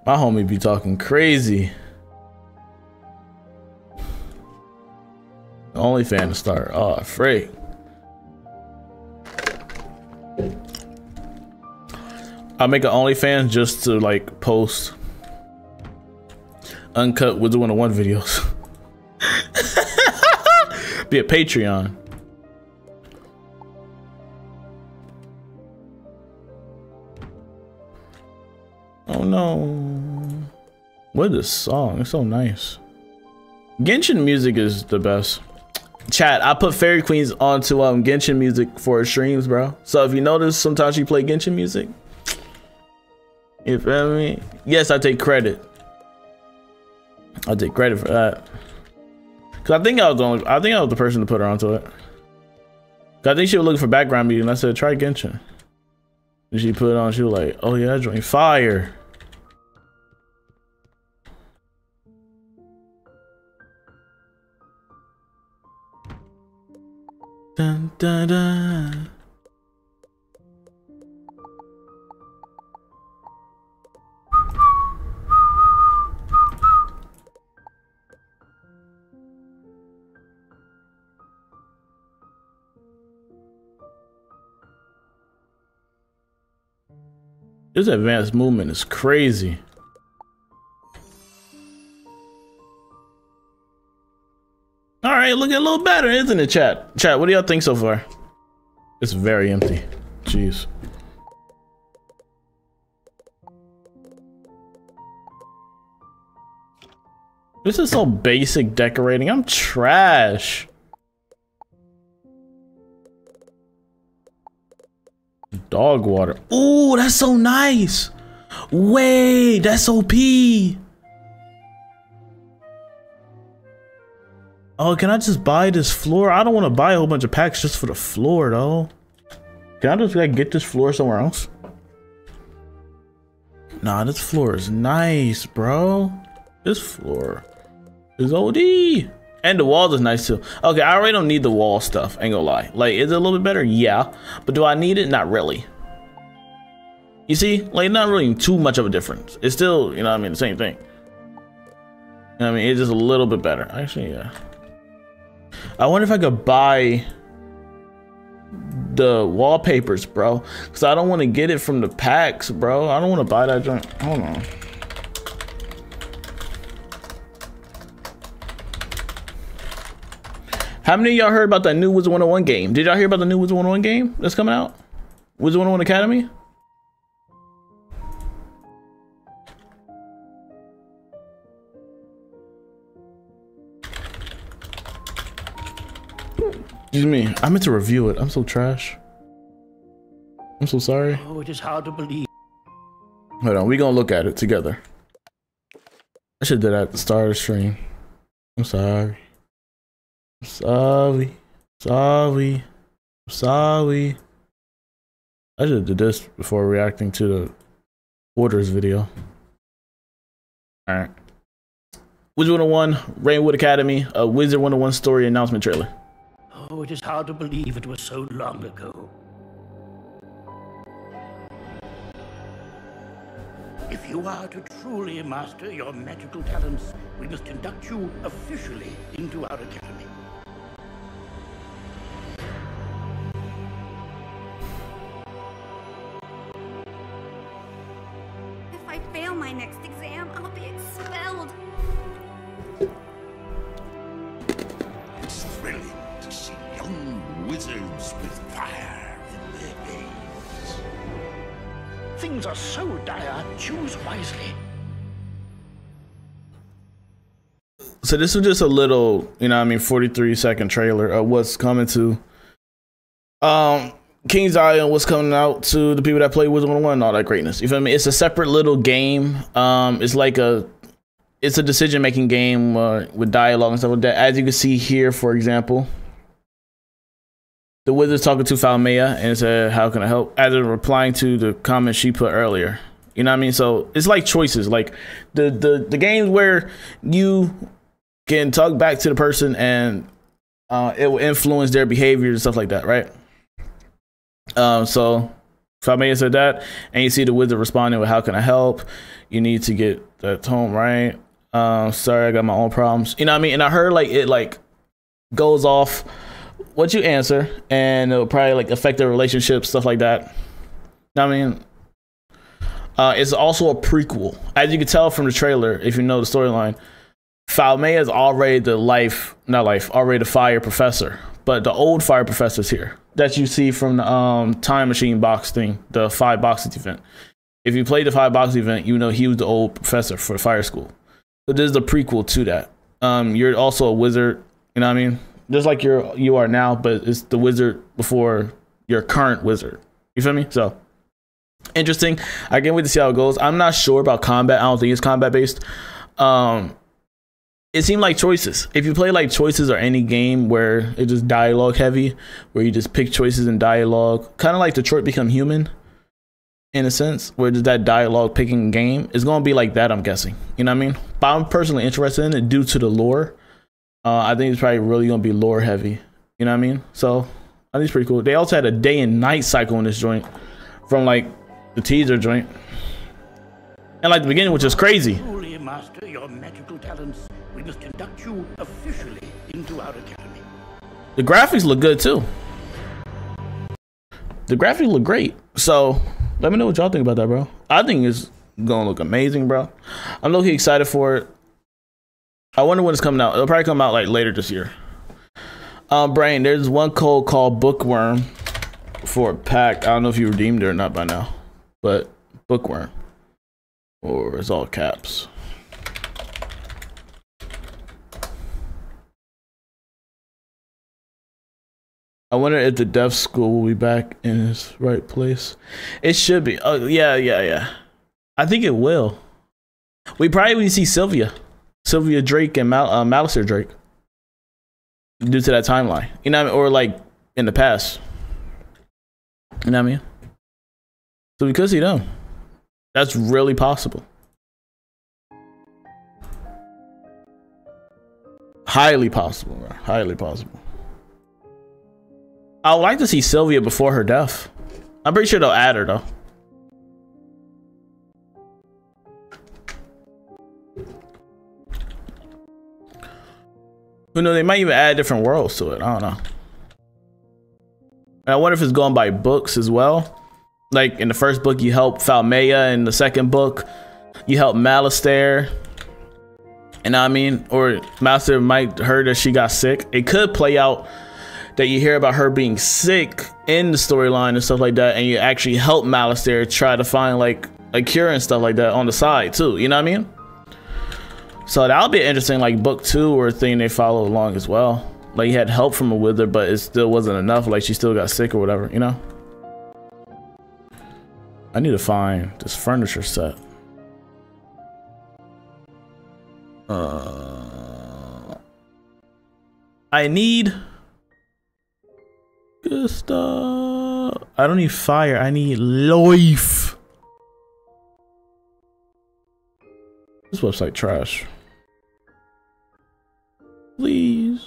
My homie be talking crazy. Only fan to start. Oh, Free. I make an OnlyFans just to like post uncut Wizard101 videos. Be a Patreon. Oh no! What a song! It's so nice. Genshin music is the best. Chat, I put Fairy Queens onto Genshin music for her streams, bro. So if you notice, sometimes she play Genshin music. You feel me? Yes, I take credit. I take credit for that. Cause I think I was the person to put her onto it. Cause I think she was looking for background music, and I said try Genshin. And she put it on. She was like, "Oh yeah, that joint fire." Dun, dun, dun. This advanced movement is crazy. All right, looking a little better, isn't it, chat? Chat, what do y'all think so far? It's very empty. Jeez. This is so basic decorating. I'm trash. Dog water. Ooh, that's so nice. Wait, that's OP. Oh, can I just buy this floor? I don't want to buy a whole bunch of packs just for the floor, though. Can I just like get this floor somewhere else? Nah, this floor is nice, bro. This floor is OD. And the walls is nice too. Okay, I already don't need the wall stuff, ain't gonna lie. Like, is it a little bit better? Yeah. But do I need it? Not really. You see? Like, not really too much of a difference. It's still, you know what I mean, the same thing. You know what I mean? It's just a little bit better. Actually, yeah. I wonder if I could buy the wallpapers, bro. Because I don't want to get it from the packs, bro. I don't want to buy that joint. Hold on. How many of y'all heard about that new Wizard101 game? Did y'all hear about the new Wizard101 game that's coming out? Wizard101 Academy? Excuse me, I meant to review it. I'm so trash. I'm so sorry. Oh, it is hard to believe. Hold on, we gonna look at it together. I should do that at the start of the stream. I'm sorry. Sorry. I should have did this before reacting to the orders video. Alright. Wizard101, Rainwood Academy, a Wizard101 story announcement trailer. Oh, it is hard to believe it was so long ago. If you are to truly master your magical talents, we must induct you officially into our academy. Next exam, I'll be expelled. It's thrilling to see young wizards with fire in their veins. Things are so dire, choose wisely. So this was just a little, you know what I mean, 43-second trailer of what's coming to King's Island, what's coming out to the people that play Wizard101 and all that greatness. You feel me? It's a separate little game. It's like a decision-making game with dialogue and stuff like that. As you can see here, for example, the wizard's talking to Falmea and said, "How can I help?" As in replying to the comment she put earlier. You know what I mean? So it's like choices, like the games where you can talk back to the person and it will influence their behavior and stuff like that, right? So Falmea said that, and you see the wizard responding with, "How can I help? You need to get that home, right? Sorry, I got my own problems." You know what I mean? And I heard like it like goes off what you answer, and it'll probably like affect their relationship, stuff like that. You know what I mean? It's also a prequel. As you can tell from the trailer, if you know the storyline, Falmea is already the fire professor. But the old fire professor's here that you see from the time machine box thing, the 5 boxes event. If you played the 5 boxes event, you know he was the old professor for fire school. So this is the prequel to that. You're also a wizard, you know what I mean? Just like you are now, but it's the wizard before your current wizard. You feel me? So interesting. I can't wait to see how it goes. I'm not sure about combat. I don't think it's combat based. It seemed like choices. If you play like choices or any game where it's just dialogue heavy, where you just pick choices and dialogue, kind of like Detroit Become Human, in a sense, where just that dialogue picking game, it's going to be like that, I'm guessing. You know what I mean? But I'm personally interested in it due to the lore. I think it's probably really going to be lore heavy. You know what I mean? So I think it's pretty cool. They also had a day and night cycle in this joint from like the teaser joint. And like the beginning, which is crazy. Truly master your magical talents. We must induct you officially into our academy. The graphics look good too. The graphics look great. So let me know what y'all think about that, bro. I think it's gonna look amazing, bro. I'm low-key excited for it. I wonder when it's coming out. It'll probably come out like later this year. Brain, there's one code called Bookworm for a pack. I don't know if you redeemed it or not by now, but Bookworm, or it's all caps. I wonder if the deaf school will be back in its right place. It should be. Oh, yeah. I think it will. We probably will see Sylvia Drake and Maliser Drake due to that timeline. You know what I mean? Or like in the past. You know what I mean? So we could see them. That's really possible. Highly possible, bro. Highly possible. I would like to see Sylvia before her death. I'm pretty sure they'll add her though. Who knows? They might even add different worlds to it. I don't know. And I wonder if it's going by books as well. Like in the first book, you help Falmea. In the second book, you help Malistaire. And I mean, or Malistaire might heard that she got sick. It could play out that you hear about her being sick in the storyline and stuff like that, and you actually help Malistaire try to find like a cure and stuff like that on the side too, you know what I mean? So that'll be interesting, like book 2 or a thing they follow along as well. Like you had help from a wizard, but it still wasn't enough, like she still got sick or whatever, you know? I need to find this furniture set. I need... Good stuff. I don't need fire. I need life. This website trash. Please.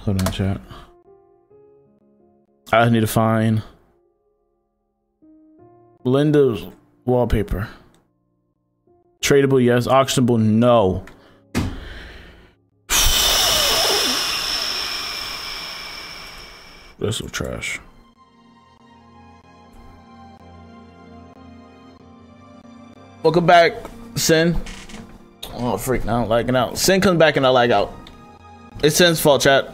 Hold on, chat. I need to find Linda's wallpaper. Tradable, yes. Auctionable, no. This is trash. Welcome back, Sin. Oh, freak, now I'm lagging out. Sin comes back and I lag out. It's Sin's fault, chat.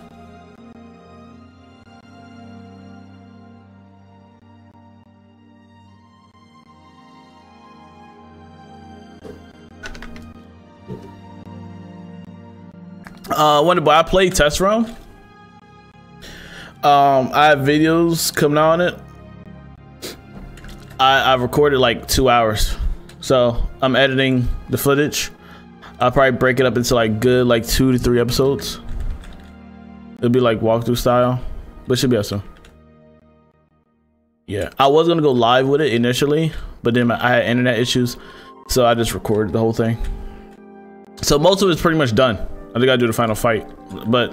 Wonderboy, I played Test Room. I have videos coming out on it. I recorded like 2 hours, so I'm editing the footage. I'll probably break it up into like good like 2 to 3 episodes. It'll be like walkthrough style, but it should be out soon. Yeah, I was gonna go live with it initially, but then I had internet issues, so I just recorded the whole thing. So most of it's pretty much done. I think I do the final fight, but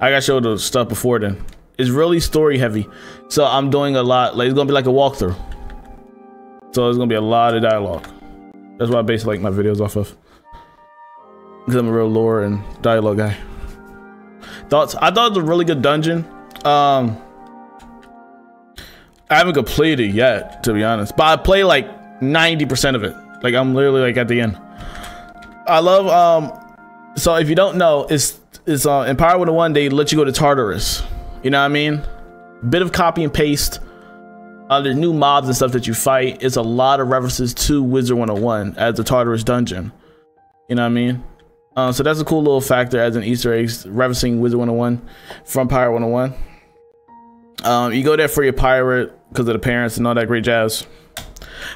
I gotta show the stuff before then. It's really story heavy, so I'm doing a lot. Like it's gonna be like a walkthrough, so it's gonna be a lot of dialogue. That's what I base like my videos off of, because I'm a real lore and dialogue guy. Thoughts? I thought it was a really good dungeon. I haven't completed it yet, to be honest, but I play like 90% of it. Like I'm literally like at the end. I love So if you don't know, it's in Pirate 101 they let you go to Tartarus. You know what I mean? Bit of copy and paste. There's new mobs and stuff that you fight. It's a lot of references to Wizard101 as the Tartarus dungeon. You know what I mean? So that's a cool little factor as an Easter egg referencing Wizard101 from Pirate 101. You go there for your pirate because of the parents and all that great jazz.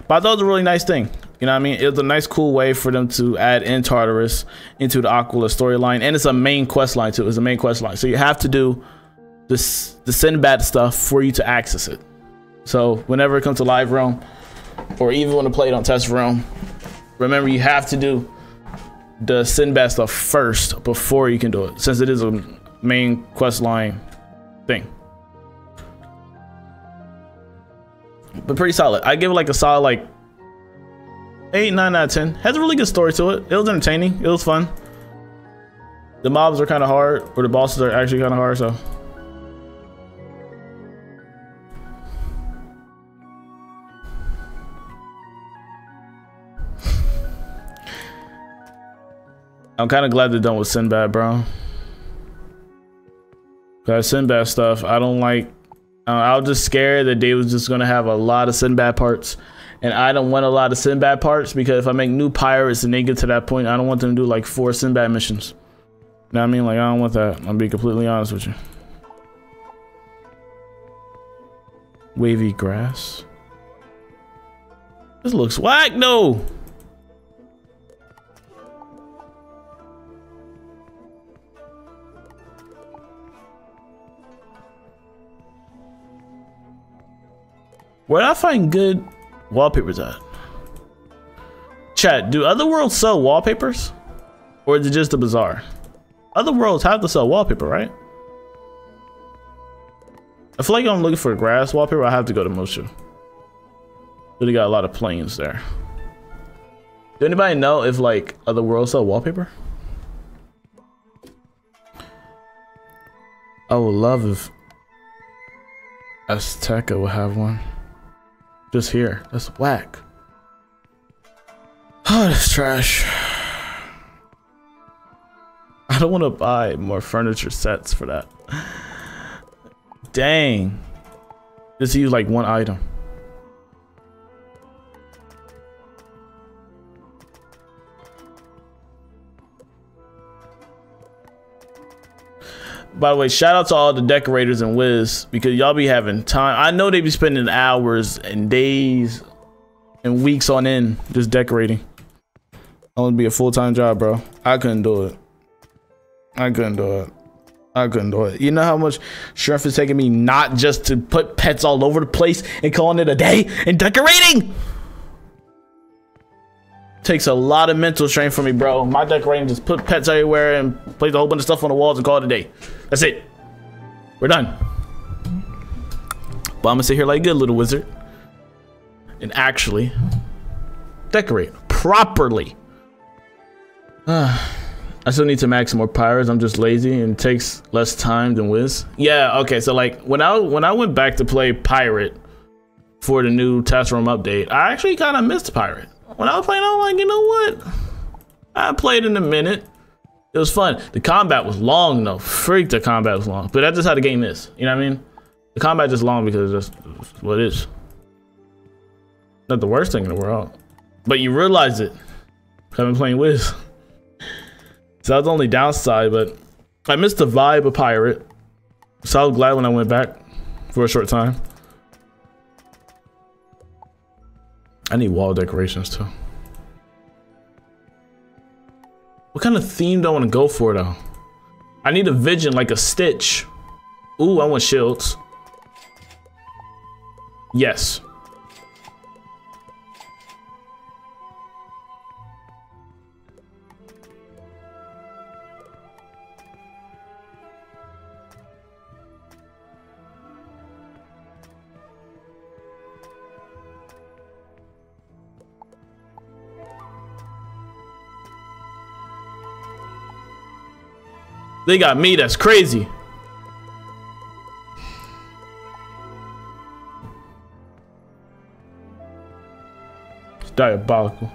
But I thought it was a really nice thing. You know what I mean? It was a nice, cool way for them to add in Tartarus into the Aquila storyline. And it's a main quest line, too. It's a main quest line. So you have to do this, the Sinbad stuff for you to access it. So whenever it comes to live room, or even when to play it on test room, remember you have to do the Sinbad stuff first before you can do it, since it is a main quest line thing. But pretty solid. I give it like a solid, like, 8, 9 out of 10. Has a really good story to it. It was entertaining. It was fun. The mobs are kind of hard, or the bosses are actually kind of hard, so. I'm kind of glad they're done with Sinbad, bro. That Sinbad stuff, I don't like. I was just scared that they was just gonna have a lot of Sinbad parts, and I don't want a lot of Sinbad parts, because if I make new pirates and they get to that point, I don't want them to do like 4 Sinbad missions. You know what I mean? Like, I don't want that. I'll be completely honest with you. Wavy grass. This looks whack, no. Where'd I find good wallpapers at? Chat, do other worlds sell wallpapers? Or is it just a bazaar? Other worlds have to sell wallpaper, right? I feel like I'm looking for grass wallpaper. I have to go to Mushu. Really got a lot of planes there. Do anybody know if like other worlds sell wallpaper? I would love if Azteca would have one. Just here. That's whack. Oh, that's trash. I don't want to buy more furniture sets for that. Dang. Just use like one item. By the way, shout out to all the decorators and Wiz, because y'all be having time. I know they be spending hours and days and weeks on end just decorating. I want to be a full-time job, bro. I couldn't do it. I couldn't do it. I couldn't do it. You know how much strength it's taking me not just to put pets all over the place and calling it a day and decorating? Takes a lot of mental strain for me, bro. My decorating just put pets everywhere and place a whole bunch of stuff on the walls and call it a day. That's it. We're done. But I'm gonna sit here like a good little wizard and actually decorate properly. I still need to max more pirates. I'm just lazy and it takes less time than Wiz. Yeah, okay, so like when I went back to play pirate for the new test room update, I actually kind of missed pirate. When I was playing, I was like, you know what? I played in a minute. It was fun. The combat was long though. Freak, the combat was long. But that's just how the game is. You know what I mean? The combat is long because that's what it is. Not the worst thing in the world. But you realize it. I've been playing Wiz. So that was the only downside, but I missed the vibe of pirate. So I was glad when I went back for a short time. I need wall decorations too. What kind of theme do I want to go for though? I need a vision like a Stitch. Ooh, I want shields. Yes. They got me, that's crazy. It's diabolical.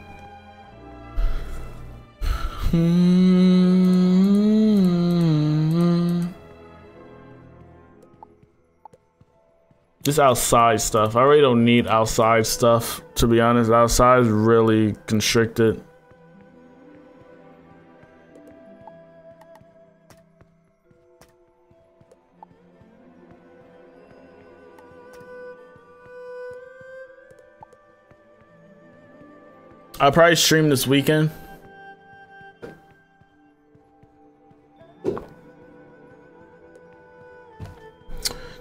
Just outside stuff. I really don't need outside stuff, to be honest. Outside is really constricted. I'll probably stream this weekend.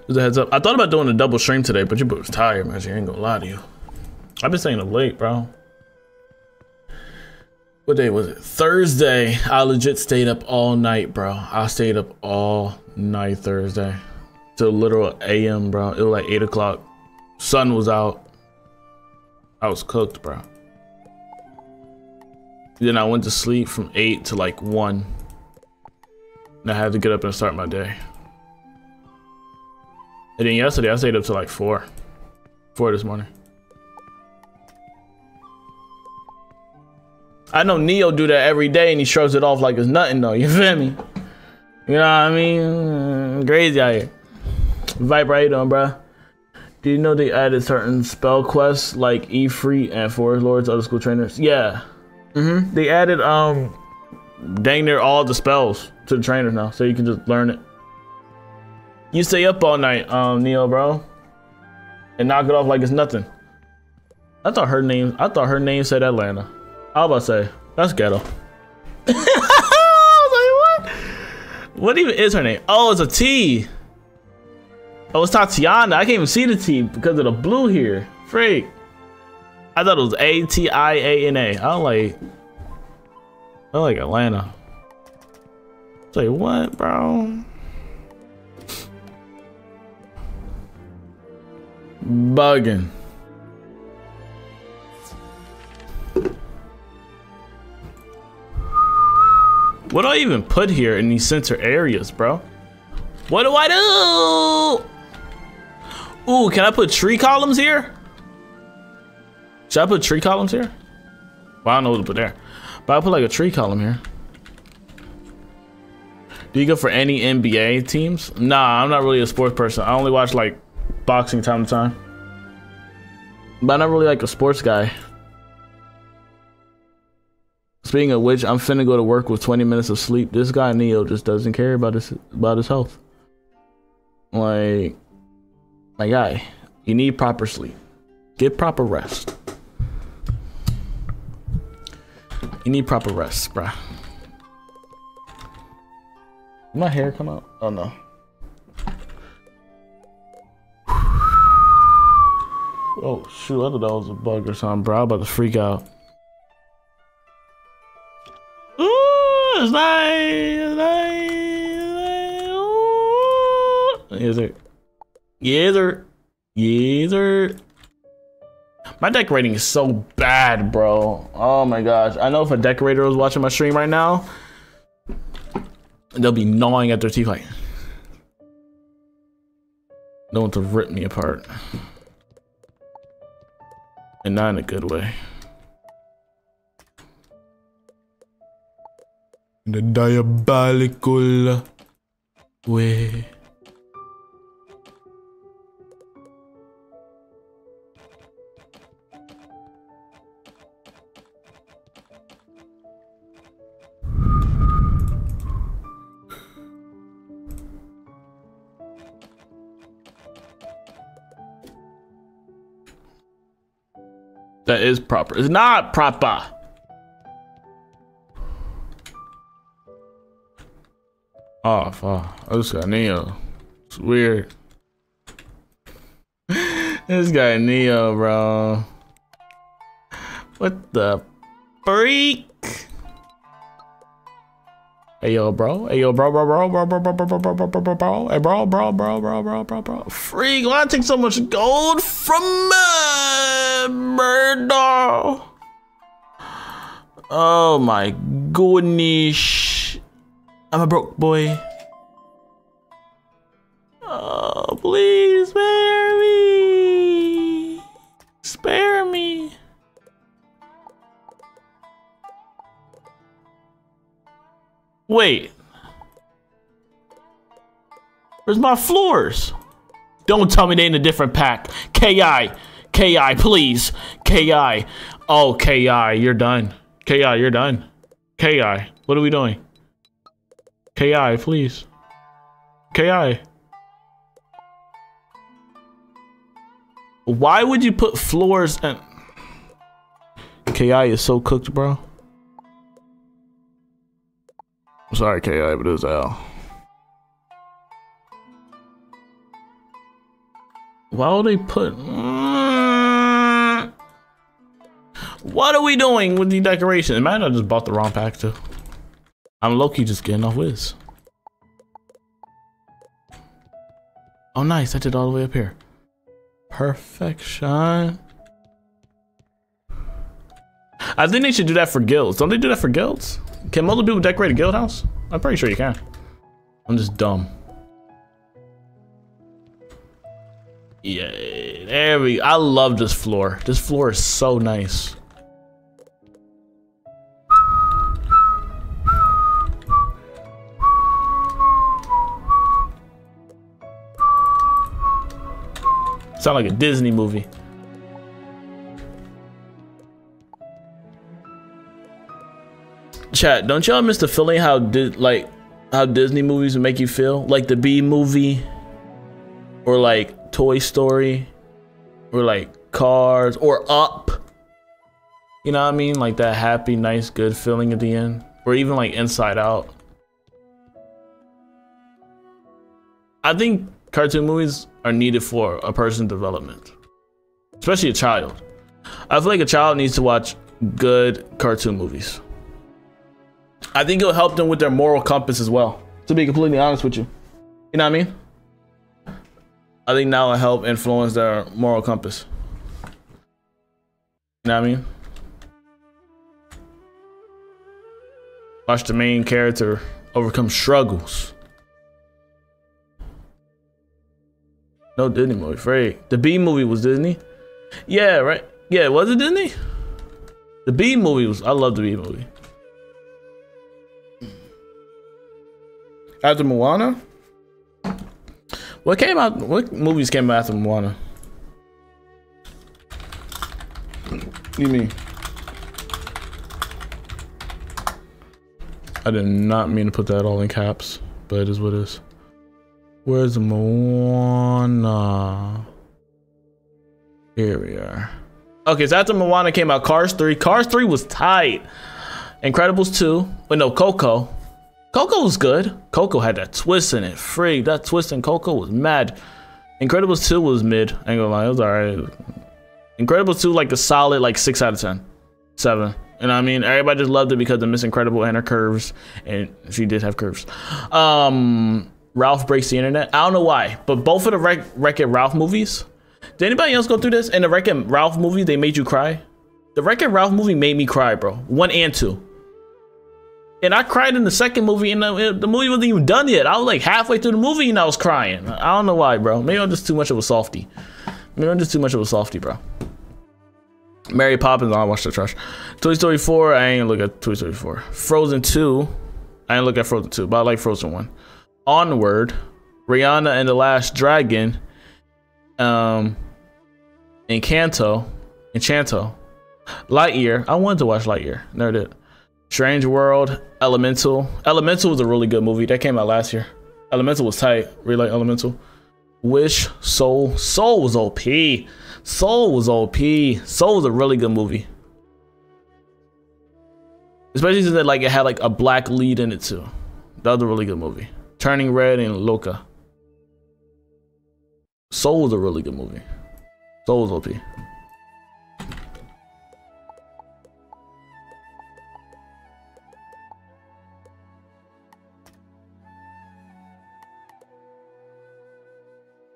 Just a heads up. I thought about doing a double stream today, but your boy was tired, man. I ain't gonna lie to you. I've been staying up late, bro. What day was it? Thursday. I legit stayed up all night, bro. I stayed up all night Thursday. Till literal AM, bro. It was like 8 o'clock. Sun was out. I was cooked, bro. Then I went to sleep from 8 to like 1. And I had to get up and start my day. And then yesterday, I stayed up till like 4. 4 this morning. I know Neo do that every day and he shrugs it off like it's nothing though, you feel me? You know what I mean? Crazy out here. Viper, how you doing, bruh? Do you know they added certain spell quests like Ifrit and Forest Lords, other school trainers? Yeah. Mm-hmm. They added dang near all the spells to the trainers now, so you can just learn it. You stay up all night, Neo, bro. And knock it off like it's nothing. I thought her name said Atlanta. I was about to say, that's ghetto. I was like, what? What even is her name? Oh, it's a T. Oh, it's Tatiana. I can't even see the T because of the blue here. Freak. I thought it was A-T-I-A-N-A. I like Atlanta. It's like, what, bro? Bugging. What do I even put here in these sensor areas, bro? What do I do? Ooh, can I put tree columns here? Should I put tree columns here? Well, I don't know what to put there. But I'll put like a tree column here. Do you go for any NBA teams? Nah, I'm not really a sports person. I only watch like boxing time to time. But I'm not really like a sports guy. Speaking of which, I'm finna go to work with 20 minutes of sleep. This guy Neo just doesn't care about his health. Like, my guy, you need proper sleep. Get proper rest. You need proper rest, bruh. Did my hair come out? Oh no. Oh shoot, I thought that was a bug or something, bro. I'm about to freak out. It's nice. Yes, sir. Yes, sir. Yes, sir. My decorating is so bad, bro. Oh my gosh. I know if a decorator was watching my stream right now, they'll be gnawing at their teeth like, they want to rip me apart. And not in a good way. The diabolical way. That is proper. It's not proper. Oh fuck, this guy Neo, it's weird. This guy Neo, bro. What the freak? Hey yo, bro. Hey yo, bro. Hey bro. Freak, why I take so much gold from me, bird dog? Oh my goodness. I'm a broke boy. Oh, please spare me. Spare me. Wait. Where's my floors? Don't tell me they in a different pack. KI. KI, please. KI. Oh, KI, you're done. KI, you're done. KI, what are we doing? KI, please. KI. Why would you put floors and... KI is so cooked, bro. I'm sorry, KI, but it was L. Why would they put... What are we doing with the decoration? Imagine I just bought the wrong pack, too. I'm low-key just getting off Wiz. Oh, nice. I did all the way up here. Perfection. I think they should do that for guilds. Don't they do that for guilds? Can multiple people decorate a guild house? I'm pretty sure you can. I'm just dumb. Yeah, there we go. I love this floor. This floor is so nice. Sound like a Disney movie. Chat, don't y'all miss the feeling how Disney movies make you feel? Like the B movie, or like Toy Story, or like Cars, or Up. You know what I mean? Like that happy, nice, good feeling at the end. Or even like Inside Out. I think cartoon movies are needed for a person's development, especially a child. I feel like a child needs to watch good cartoon movies. I think it'll help them with their moral compass as well, to be completely honest with you. You know what I mean? I think that'll help influence their moral compass. You know what I mean? Watch the main character overcome struggles. No Disney movie, Fred. The B movie was Disney. Yeah, right. Yeah, was it Disney? The B movie was. I love the B movie. After Moana? What came out? What movies came out after Moana? What do you mean? I did not mean to put that all in caps, but it is what it is. Where's Moana? Here we are. Okay, so after Moana came out, Cars 3. Cars 3 was tight. Incredibles 2. Wait, no, Coco. Coco was good. Coco had that twist in it. Freak, that twist in Coco was mad. Incredibles 2 was mid. I ain't gonna lie, it was alright. Incredibles 2, like a solid, like 6 out of 10. 7. And I mean, everybody just loved it because of Miss Incredible and her curves. And she did have curves. Ralph Breaks the Internet. I don't know why, but both of the Wreck-It Ralph movies. Did anybody else go through this? In the Wreck-It Ralph movie, they made you cry. The Wreck-It Ralph movie made me cry, bro. 1 and 2. And I cried in the second movie, and the movie wasn't even done yet. I was like halfway through the movie, and I was crying. I don't know why, bro. Maybe I'm just too much of a softie. Mary Poppins, I watched the trash. Toy Story 4, I ain't look at Toy Story 4. Frozen 2, I ain't look at Frozen 2, but I like Frozen 1. Onward, Rihanna and the Last Dragon, Enchanto, Lightyear. I wanted to watch Lightyear, never did. Strange World, Elemental. Elemental was a really good movie that came out last year. Elemental was tight, really like Elemental. Wish, Soul. Soul was OP. Soul was a really good movie, especially since it had like a black lead in it too. That was a really good movie. Turning Red and Loca. Soul was a really good movie. Soul was OP.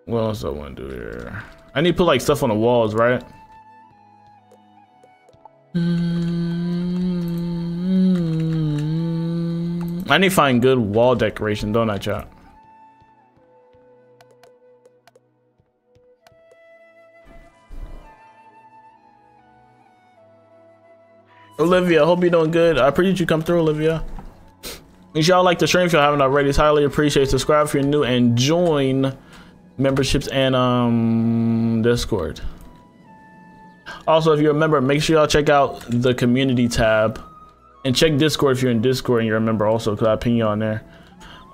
What else do I want to do here? I need to put like stuff on the walls, right? I need to find good wall decoration, don't I, chat? Olivia, hope you're doing good. I appreciate you come through, Olivia. If y'all like the stream, if y'all haven't already, it's highly appreciated. Subscribe if you're new and join memberships and Discord. Also, if you're a member, make sure y'all check out the community tab. And check Discord if you're in Discord and you're a member also, because I ping you on there.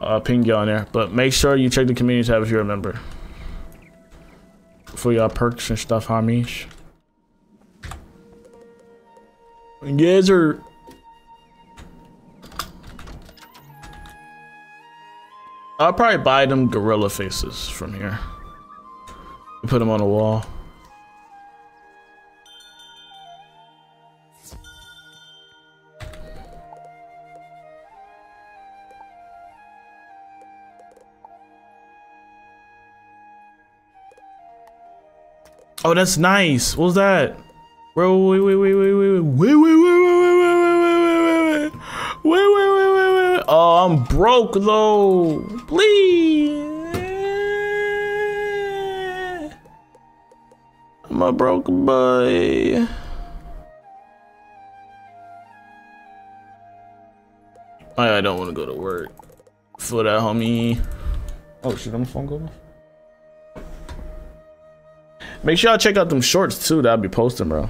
But make sure you check the community tab if you're a member. For y'all perks and stuff, homies. Yes, sir. I'll probably buy them gorilla faces from here. Put them on the wall. Oh, that's nice. What was that? Wait, oh, I'm broke though. Please. I'm a broke boy. I don't want to go to work. For that, homie. Oh shit, I'm phone going. Make sure y'all check out them shorts too that I'll be posting, bro.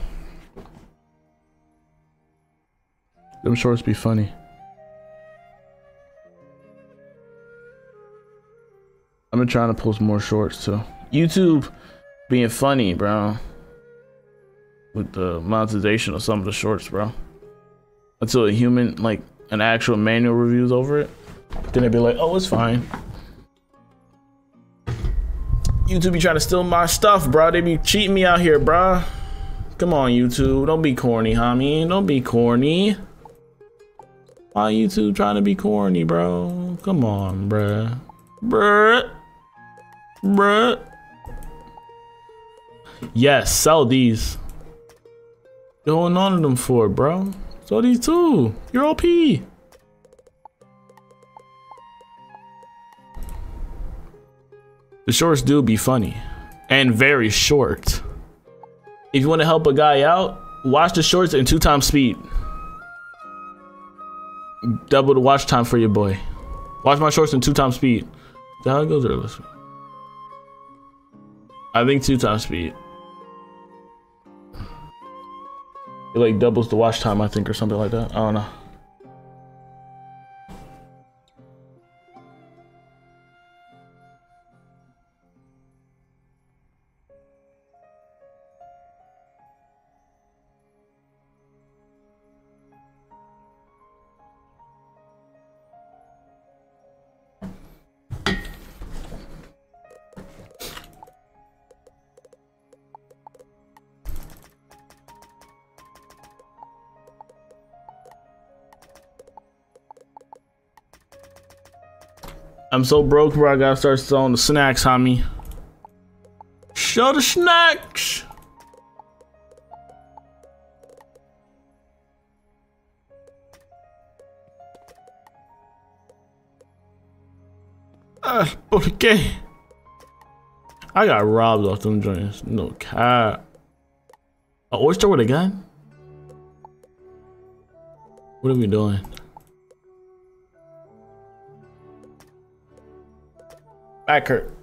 Them shorts be funny. I've been trying to post more shorts too. YouTube being funny, bro. With the monetization of some of the shorts, bro. Until a human, like an actual manual reviews over it. Then they'd be like, oh, it's fine. YouTube be trying to steal my stuff, bro. They be cheating me out here, bro. Come on, YouTube. Don't be corny, homie. Don't be corny. Why YouTube trying to be corny, bro? Come on, bruh. Bruh. Bruh. Yes, sell these. Going on to them for, bro. Sell these too. You're OP. The shorts do be funny and very short. If you want to help a guy out, watch the shorts in 2x speed. Double the watch time for your boy. Watch my shorts in 2x speed. Is that how it goes earlier? I think 2x speed. It like doubles the watch time, I think, or something like that. I don't know. I'm so broke, bro. I gotta start selling the snacks, homie. Show the snacks. Okay. I got robbed off them joints. No cap. An oyster with a gun? What are we doing? Back hurt.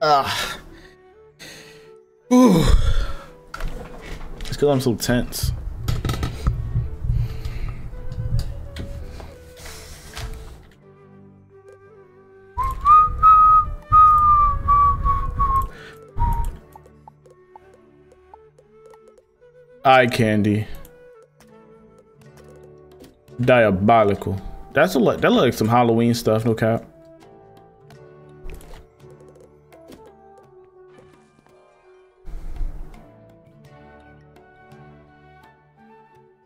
Ah. Ooh. It's because I'm so tense. Eye candy. Diabolical. That's a that looks like some Halloween stuff, no cap.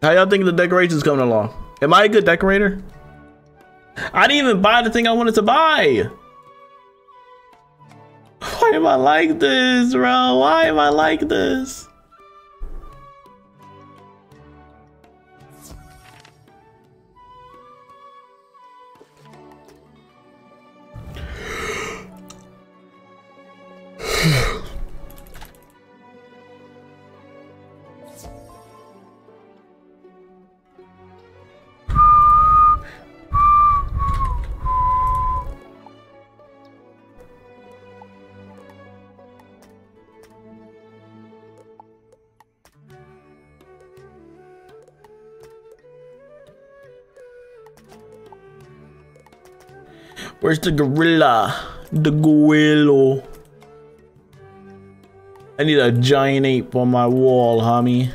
How y'all think the decoration's coming along? Am I a good decorator? I didn't even buy the thing I wanted to buy. Why am I like this, bro? Why am I like this? Where's the gorilla? The gorilla. I need a giant ape on my wall, homie.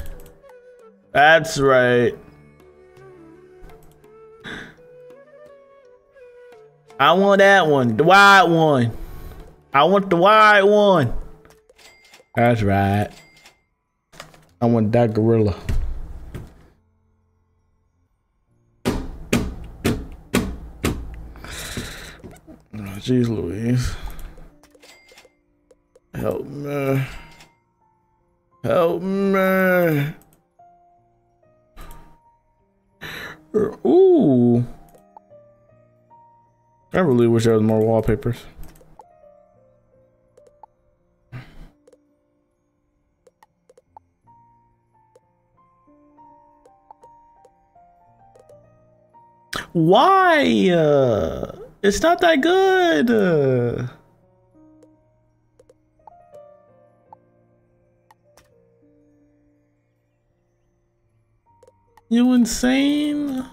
That's right. I want that one, the wide one. I want the wide one. That's right. I want that gorilla. Jeez Louise. Help me. Help me. Ooh. I really wish there was more wallpapers. Why? It's not that good. You insane?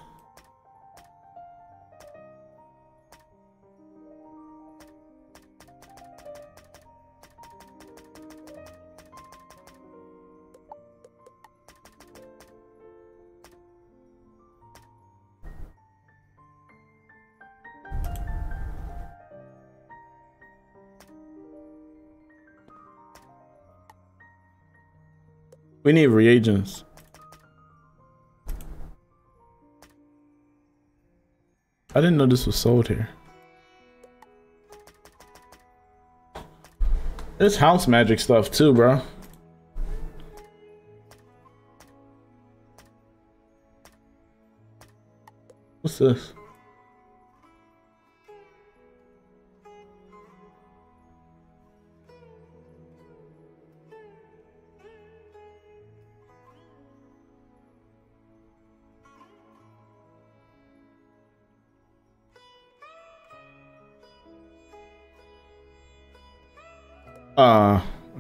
We need reagents. I didn't know this was sold here. It's house magic stuff too, bro. What's this?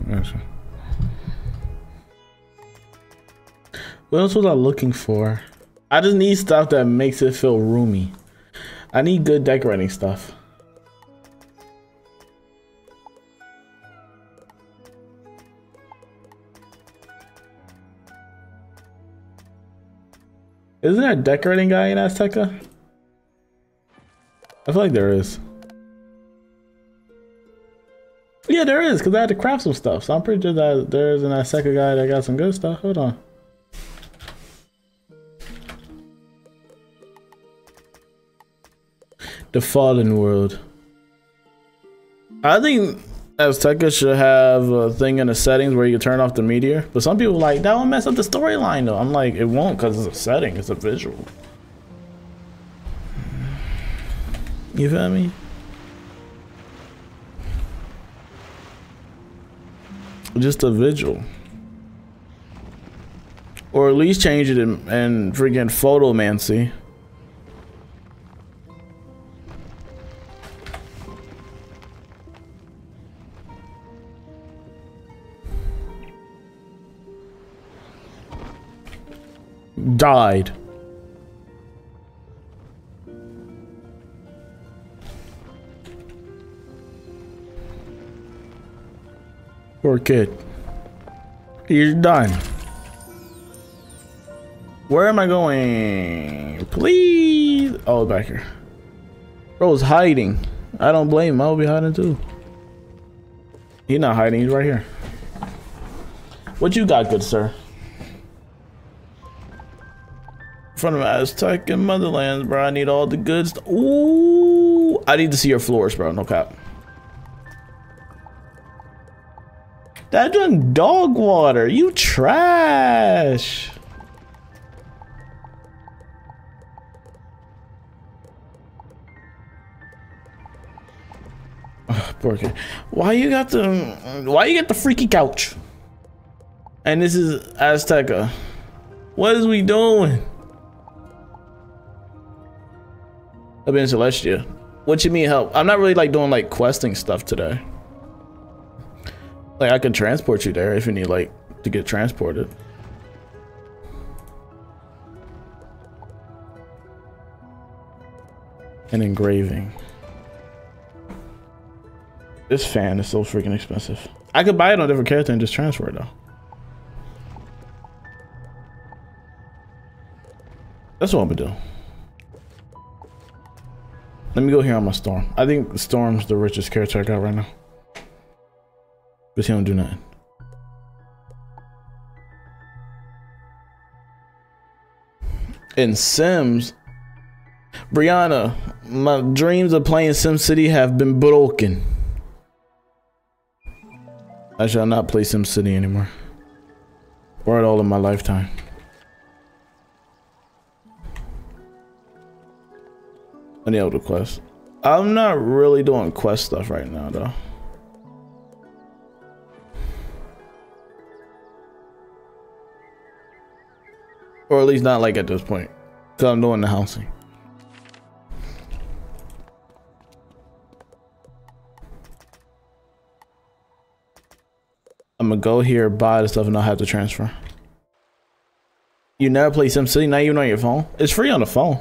Gotcha. What else was I looking for? I just need stuff that makes it feel roomy. I need good decorating stuff. Isn't there a decorating guy in Azteca? I feel like there is. Yeah, there is, because I had to craft some stuff, so I'm pretty sure that there's an Azteca guy that got some good stuff. Hold on. The Fallen World. I think Azteca should have a thing in the settings where you turn off the meteor, but some people are like, that won't mess up the storyline though. I'm like, it won't, because it's a setting, it's a visual. You feel me? Just a visual, or at least change it and freaking photomancy. Died. Poor kid. You're done. Where am I going? Please. Oh, back here. Bro's hiding. I don't blame him. I will be hiding too. He's not hiding. He's right here. What you got, good sir? In front of Aztec and Motherlands, bro. I need all the goods. Ooh. I need to see your floors, bro. No cap. That drunk dog water, you trash. Oh, poor kid. Why you got the freaky couch? And this is Azteca. What is we doing? I've been Celestia. What you mean help? I'm not really like doing like questing stuff today. Like, I can transport you there if you need, like, to get transported. An engraving. This fan is so freaking expensive. I could buy it on a different character and just transfer it, though. That's what I'm gonna do. Let me go here on my Storm. I think Storm's the richest character I got right now. But he don't do nothing. In Sims, Brianna, my dreams of playing SimCity have been broken. I shall not play SimCity anymore, or at all in my lifetime. Any other quest? I'm not really doing quest stuff right now, though. Or at least not like at this point, because I'm doing the housing. I'm gonna go here, buy the stuff, and I'll have to transfer. You never play SimCity, not even on your phone? It's free on the phone.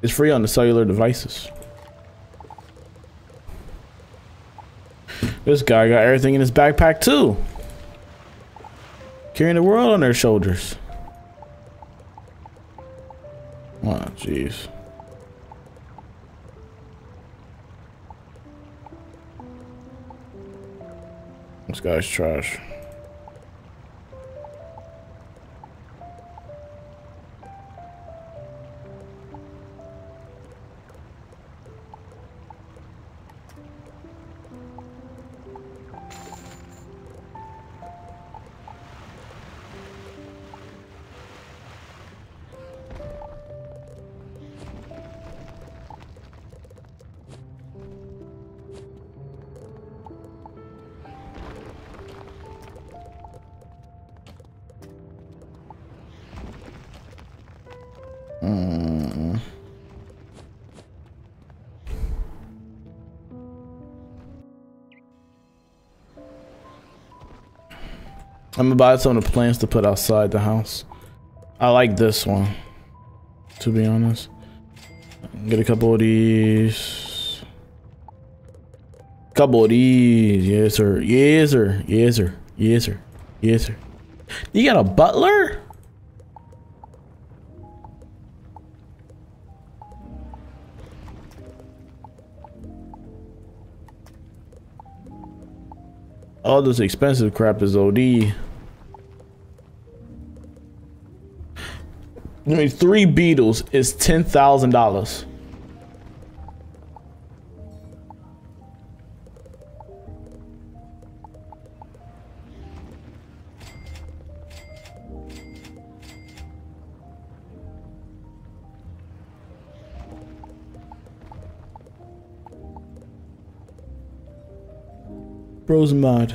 It's free on the cellular devices. This guy got everything in his backpack too. Carrying the world on their shoulders. Wow, jeez. This guy's trash. I'm gonna buy some of the plants to put outside the house. I like this one, to be honest. Get a couple of these. Couple of these. Yes, sir. Yes, sir. Yes, sir. Yes, sir. Yes, sir. You got a butler? All this expensive crap is OD. I mean, 3 beetles is $10,000. Bro's mod.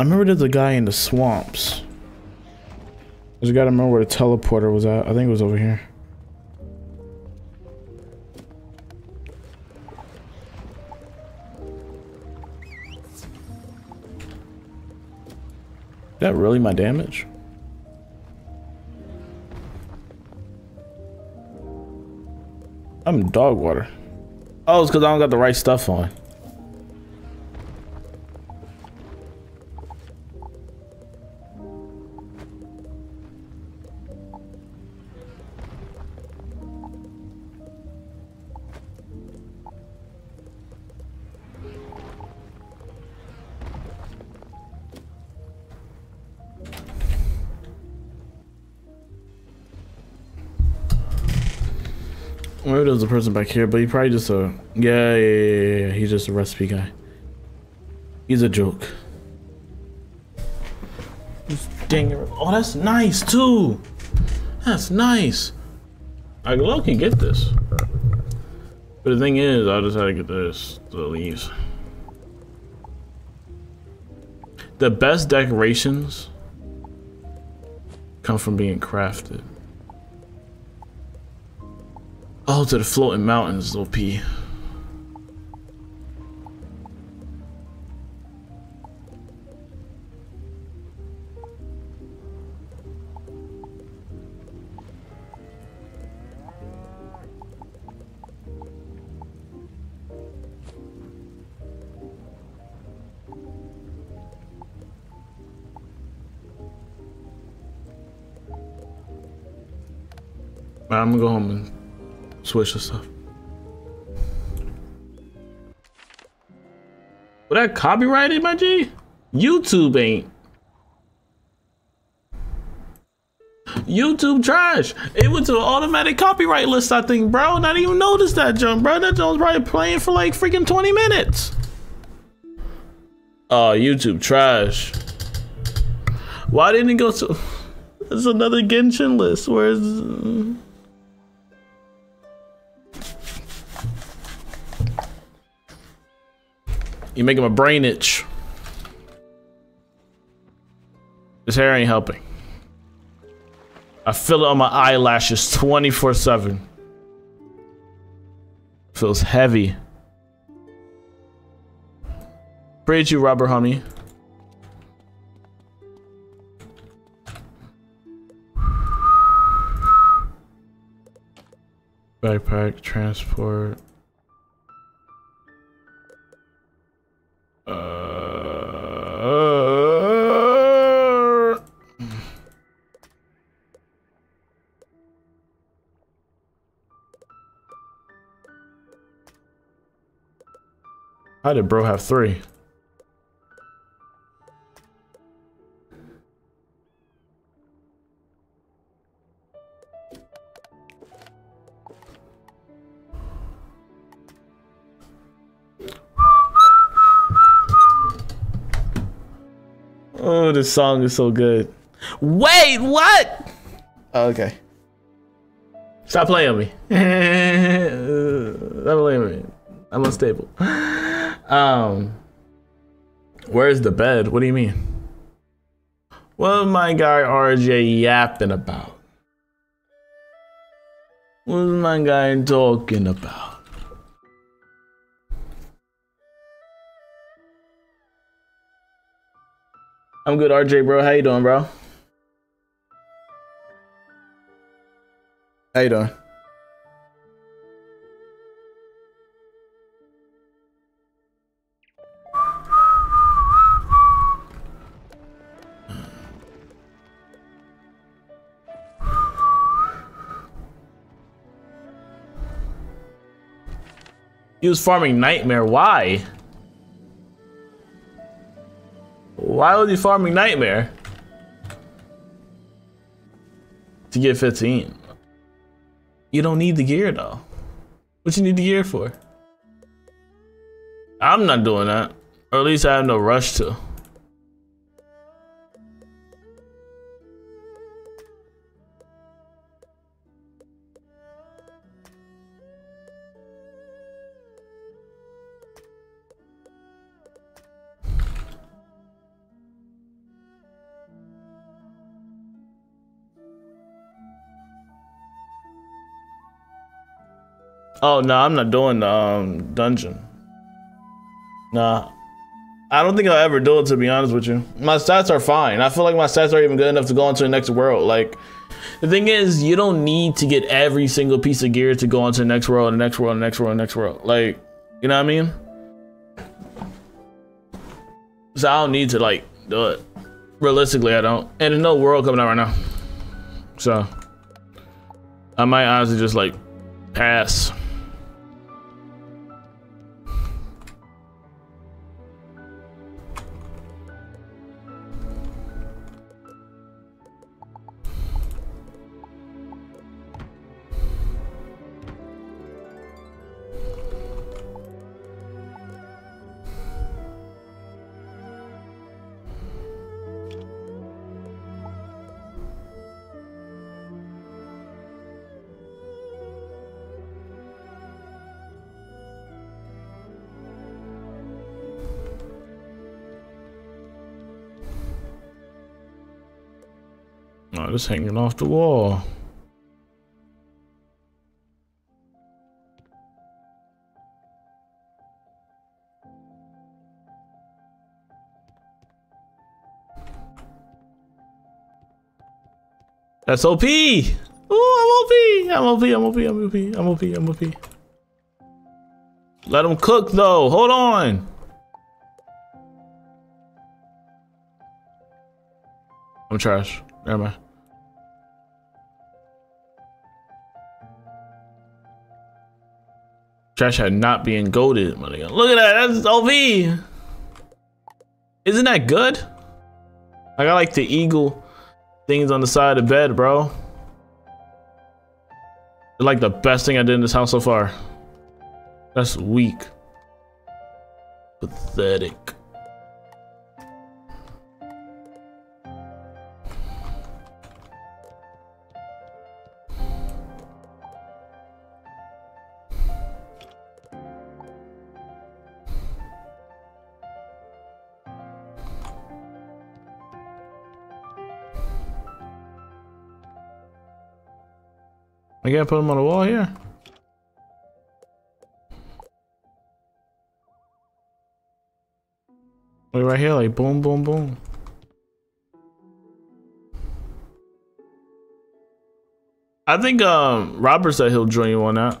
I remember there's a guy in the swamps. There's a guy, I remember where the teleporter was at. I think it was over here. Is that really my damage? I'm dog water. Oh, it's because I don't got the right stuff on. Maybe there's a person back here, but he probably just a yeah. He's just a recipe guy. He's a joke. Dang it! Oh, that's nice too. That's nice. I low key get this, but the thing is, I just had to get this. The leaves. The best decorations come from being crafted. Oh, to the floating mountains, OP. I'm gonna go home and switch the stuff. Well, that copyrighted, my G? YouTube ain't. YouTube trash. It went to an automatic copyright list, I think, bro. And I didn't even notice that junk, bro. That junk was probably playing for like freaking 20 minutes. Oh, YouTube trash. Why didn't it go so... There's another Genshin list. Where's... You're making my brain itch. This hair ain't helping. I feel it on my eyelashes 24/7. Feels heavy. Praise you, Robert Homie. Backpack, transport. How did bro have 3? Oh, this song is so good. Wait, what? Okay. Stop playing with me. Stop playing with me. I'm unstable. Where's the bed? What do you mean? What was my guy RJ yapping about? What was my guy talking about? I'm good, RJ, bro. How you doing, bro? How you doing? He was farming Nightmare. Why? Why was he farming Nightmare? To get 15. You don't need the gear though. What you need the gear for? I'm not doing that. Or at least I have no rush to. Oh, no, I'm not doing the dungeon. Nah. I don't think I'll ever do it, to be honest with you. My stats are fine. I feel like my stats are even good enough to go into the next world. Like, the thing is, you don't need to get every single piece of gear to go into the next world, and the next world, and the next world, and the next world. Like, you know what I mean? So I don't need to, like, do it. Realistically, I don't. And there's no world coming out right now. So, I might honestly just, like, pass. Just hanging off the wall. That's OP. Ooh, I'm OP. I'm OP. I'm OP. I'm OP. I'm OP. Let him cook though. Hold on. I'm trash. Never mind. Trash had not being goated. Look at that, that's OV. Isn't that good? I got like the eagle things on the side of the bed, bro. They're like the best thing I did in this house so far. That's weak. Pathetic. I gotta put him on the wall here. Wait, right here, like boom, boom, boom. I think Robert said he'll join you on that.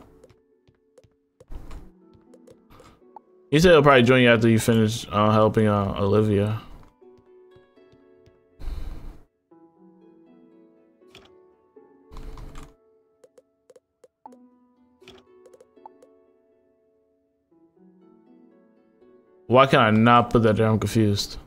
He said he'll probably join you after you finish helping Olivia. Why can I not put that there? I'm confused.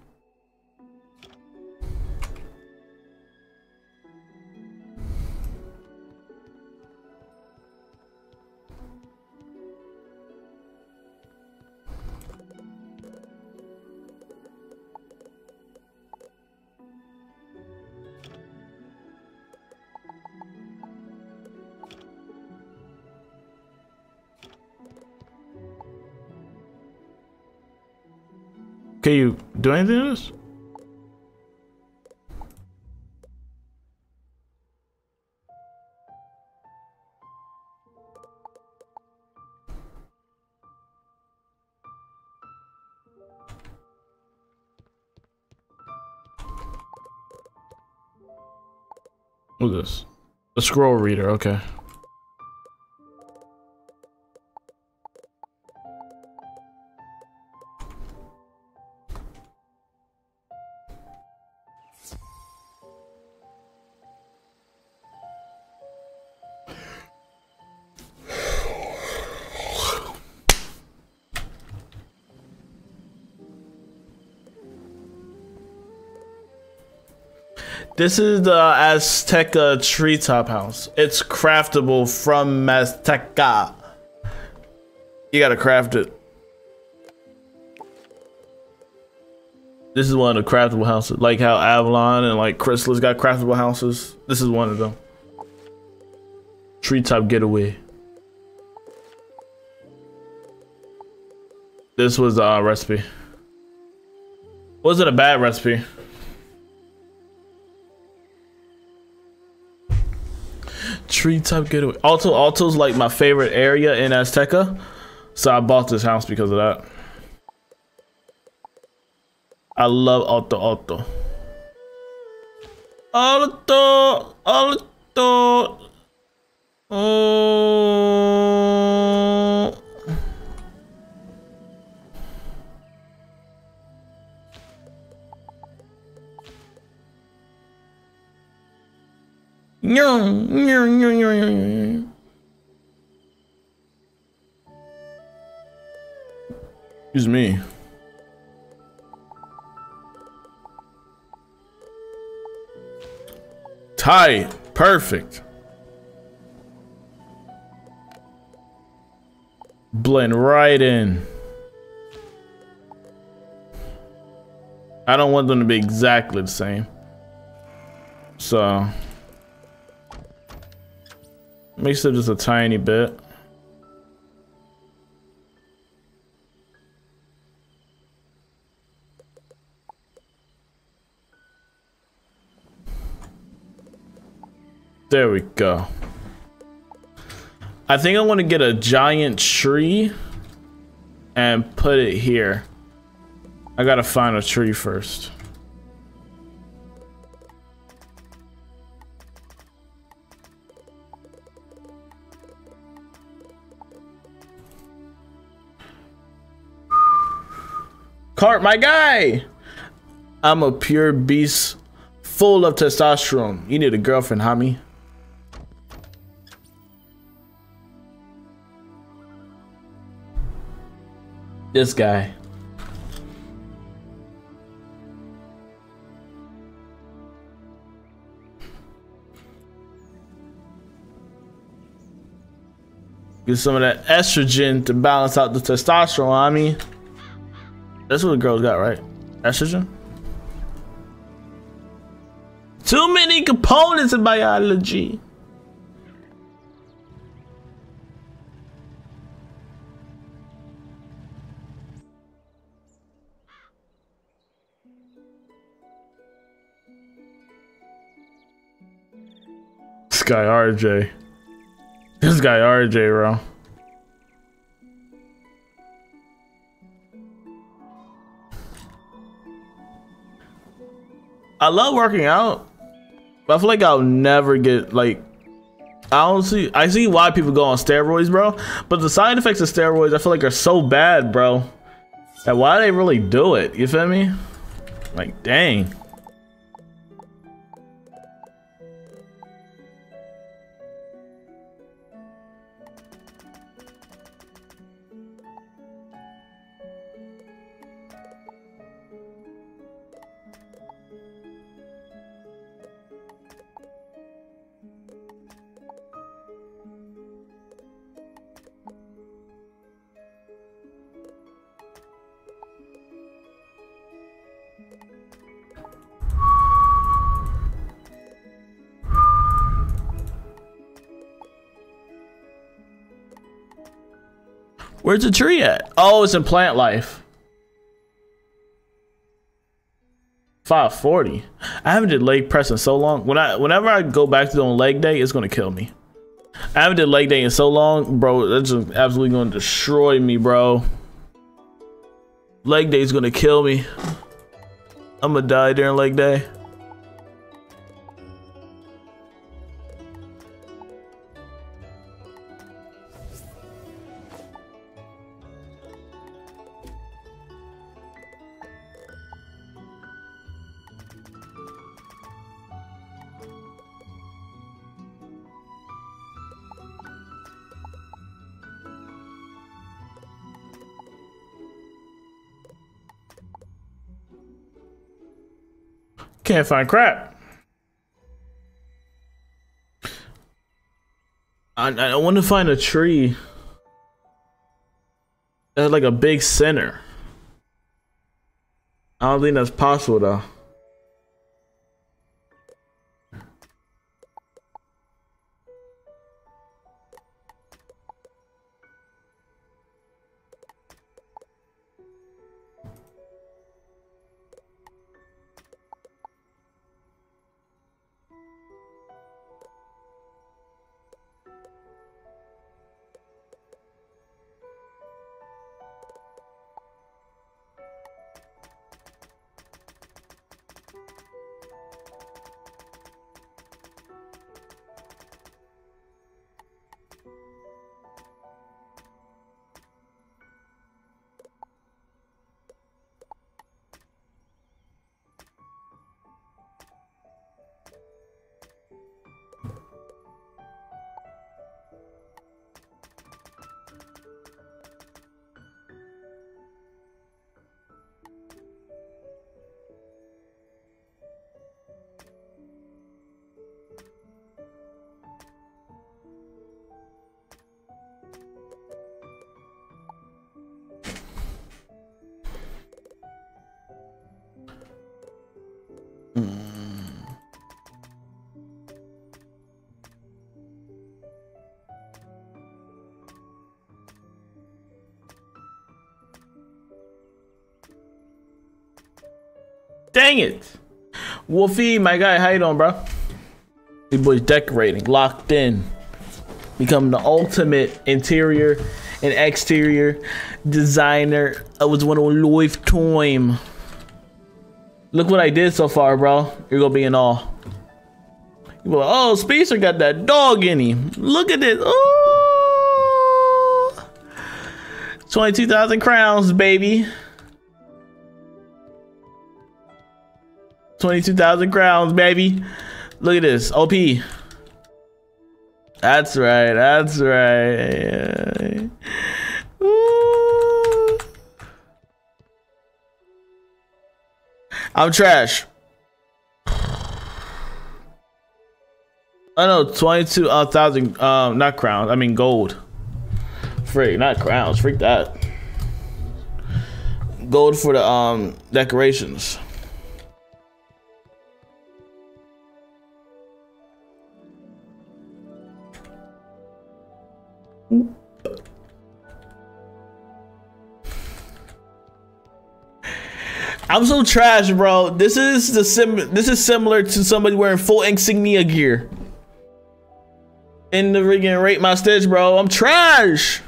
Can you do anything to this? What's this? A scroll reader, okay. This is the Azteca treetop house. It's craftable from Azteca. You gotta craft it. This is one of the craftable houses. Like how Avalon and like Chrysalis got craftable houses. This is one of them. Treetop getaway. This was the recipe. Wasn't a bad recipe. Treetop getaway. Alto Alto's like my favorite area in Azteca, so I bought this house because of that. I love Alto Alto. Alto Alto. Oh. No. Excuse me. Tight, perfect. Blend right in. I don't want them to be exactly the same. So mix it just a tiny bit. There we go. I think I want to get a giant tree and put it here. I gotta find a tree first. Cart, my guy! I'm a pure beast full of testosterone. You need a girlfriend, homie. This guy. Get some of that estrogen to balance out the testosterone, homie. That's what the girls got, right? Estrogen? Too many components in biology. This guy, RJ. This guy RJ, bro. I love working out, but I feel like I'll never get, like, I see why people go on steroids, bro, but the side effects of steroids, I feel like, are so bad, bro, that why they really do it, you feel me? Like, dang. Where's the tree at? Oh, it's in plant life. 540. I haven't did leg press in so long. Whenever I go back to doing leg day, it's gonna kill me. I haven't did leg day in so long, bro. That's just absolutely gonna destroy me, bro. Leg day is gonna kill me. I'm gonna die during leg day. Can't find crap. I want to find a tree that's like a big center. I don't think that's possible though. Dang it. Wolfie, my guy, how you doing, bro? These boys decorating, locked in. Become the ultimate interior and exterior designer. I was one of lifetime. Look what I did so far, bro. You're gonna be in awe. You're like, oh, Spacer got that dog in him. Look at this. Oh, 22,000 crowns, baby. 22,000 crowns, baby. Look at this. OP. That's right. That's right. Ooh. I'm trash. I know 22,000. Not crowns. I mean gold. Freak, not crowns. Freak that. Gold for the decorations. I'm so trash, bro. This is similar to somebody wearing full insignia gear. In the freaking rate my stitch, bro. I'm trash.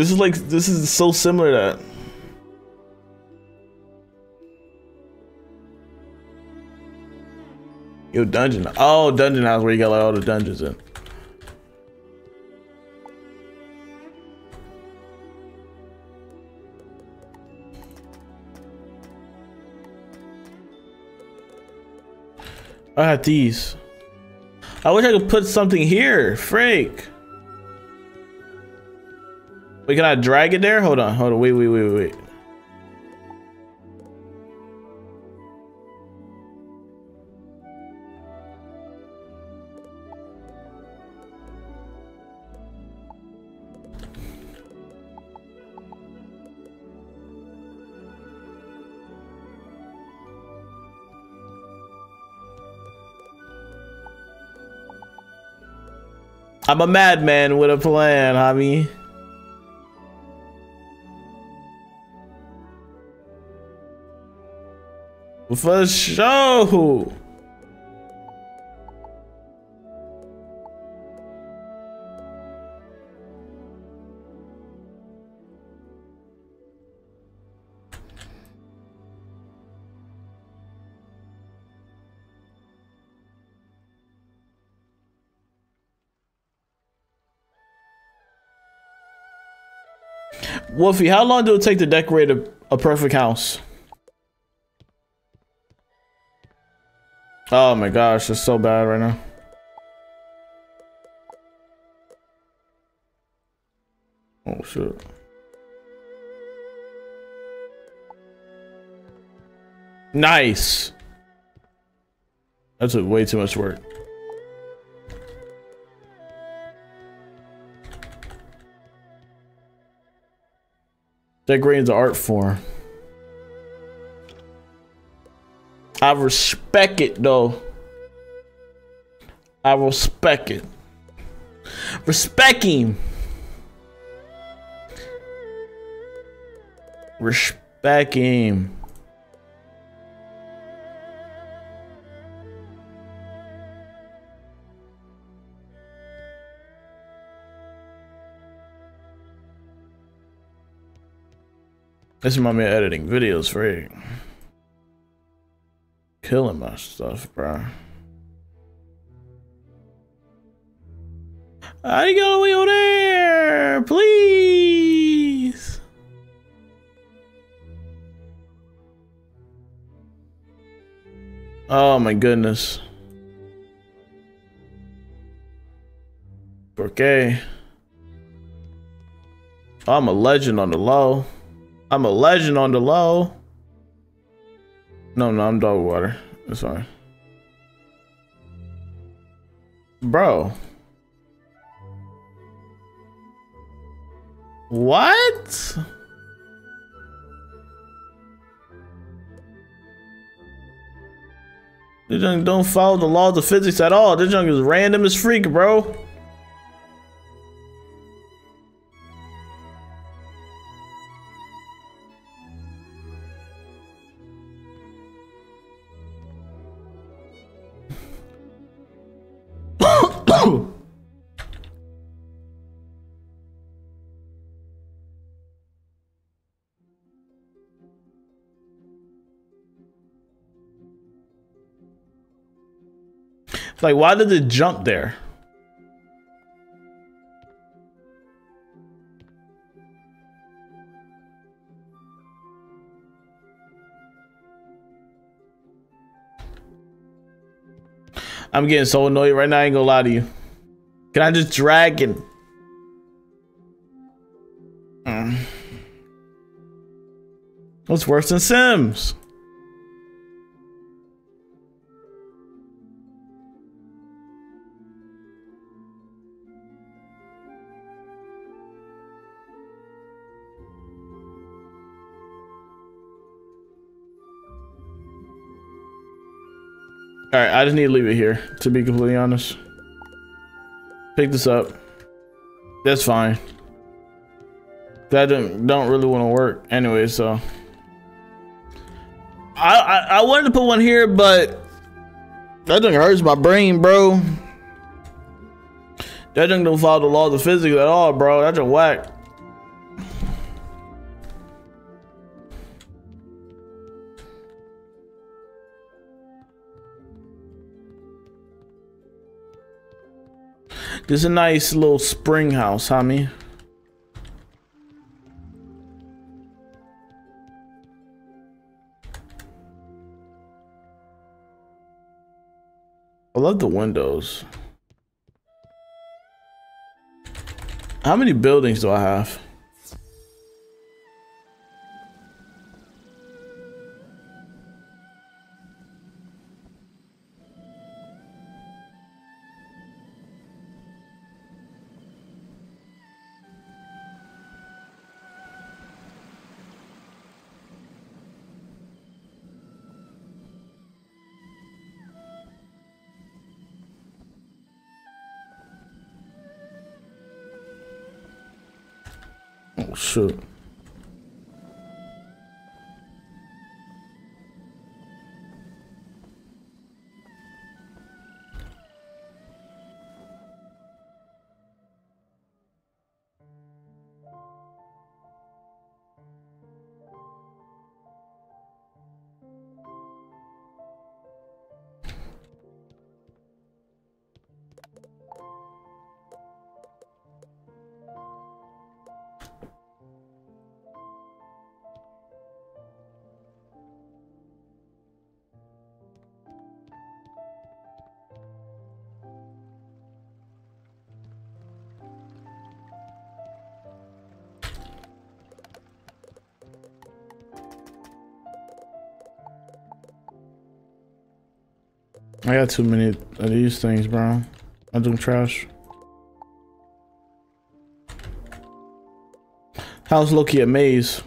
This is like, this is so similar to that. Yo, dungeon. Oh, dungeon house where you got like all the dungeons in. I had these. I wish I could put something here. Freak. Wait, can I drag it there? Hold on. Hold on. Wait. I'm a madman with a plan, homie. For sure. Wolfie, how long did it take to decorate a perfect house? Oh my gosh, it's so bad right now. Oh shit. Nice. That's way too much work. Decorating's an art form. I respect it though. I respect it. Respect him. Respect him. This reminds me of editing videos for you. Killing my stuff, bro. I got all the way over there, please. Oh my goodness. Okay. I'm a legend on the low. I'm a legend on the low. No, I'm dog water. That's fine. Bro. What? This junk don't follow the laws of physics at all. This junk is random as freak, bro. Like, why did it jump there? I'm getting so annoyed right now, I ain't gonna lie to you. Can I just drag and... What's worse than Sims? Alright, I just need to leave it here, to be completely honest. Pick this up. That's fine. that don't really want to work anyway. So I wanted to put one here, but that thing hurts my brain, bro. That thing don't follow the laws of physics at all, bro. That's a whack. This is a nice little spring house, homie. I love the windows. How many buildings do I have? Shoot. I got too many of these things, bro. I do trash. How's Loki a maze?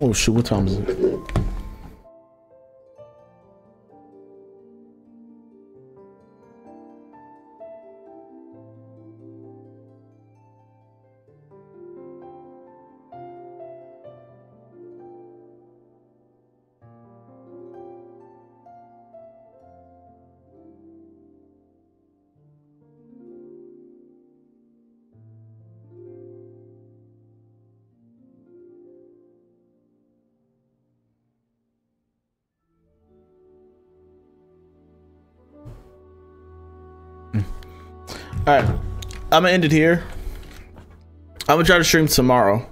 Oh shoot, what time is it? Alright, I'm gonna end it here. I'm gonna try to stream tomorrow.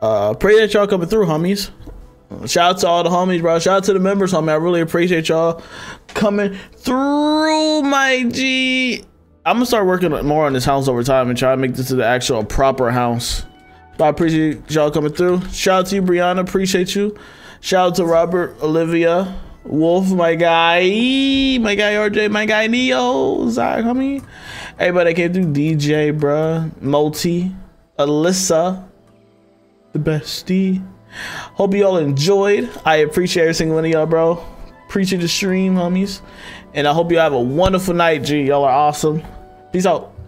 Pray that y'all coming through, homies. Shout out to all the homies, bro. Shout out to the members, homie. I really appreciate y'all coming through, my G. I'm gonna start working more on this house over time and try to make this to the actual proper house. But I appreciate y'all coming through. Shout out to you, Brianna. Appreciate you. Shout out to Robert, Olivia, Wolf, my guy RJ, my guy Neo, Zach, homie. Everybody came through, DJ, bruh, Multi, Alyssa, the bestie. Hope y'all enjoyed. I appreciate every single one of y'all, bro. Appreciate the stream, homies. And I hope y'all have a wonderful night, G. Y'all are awesome. Peace out.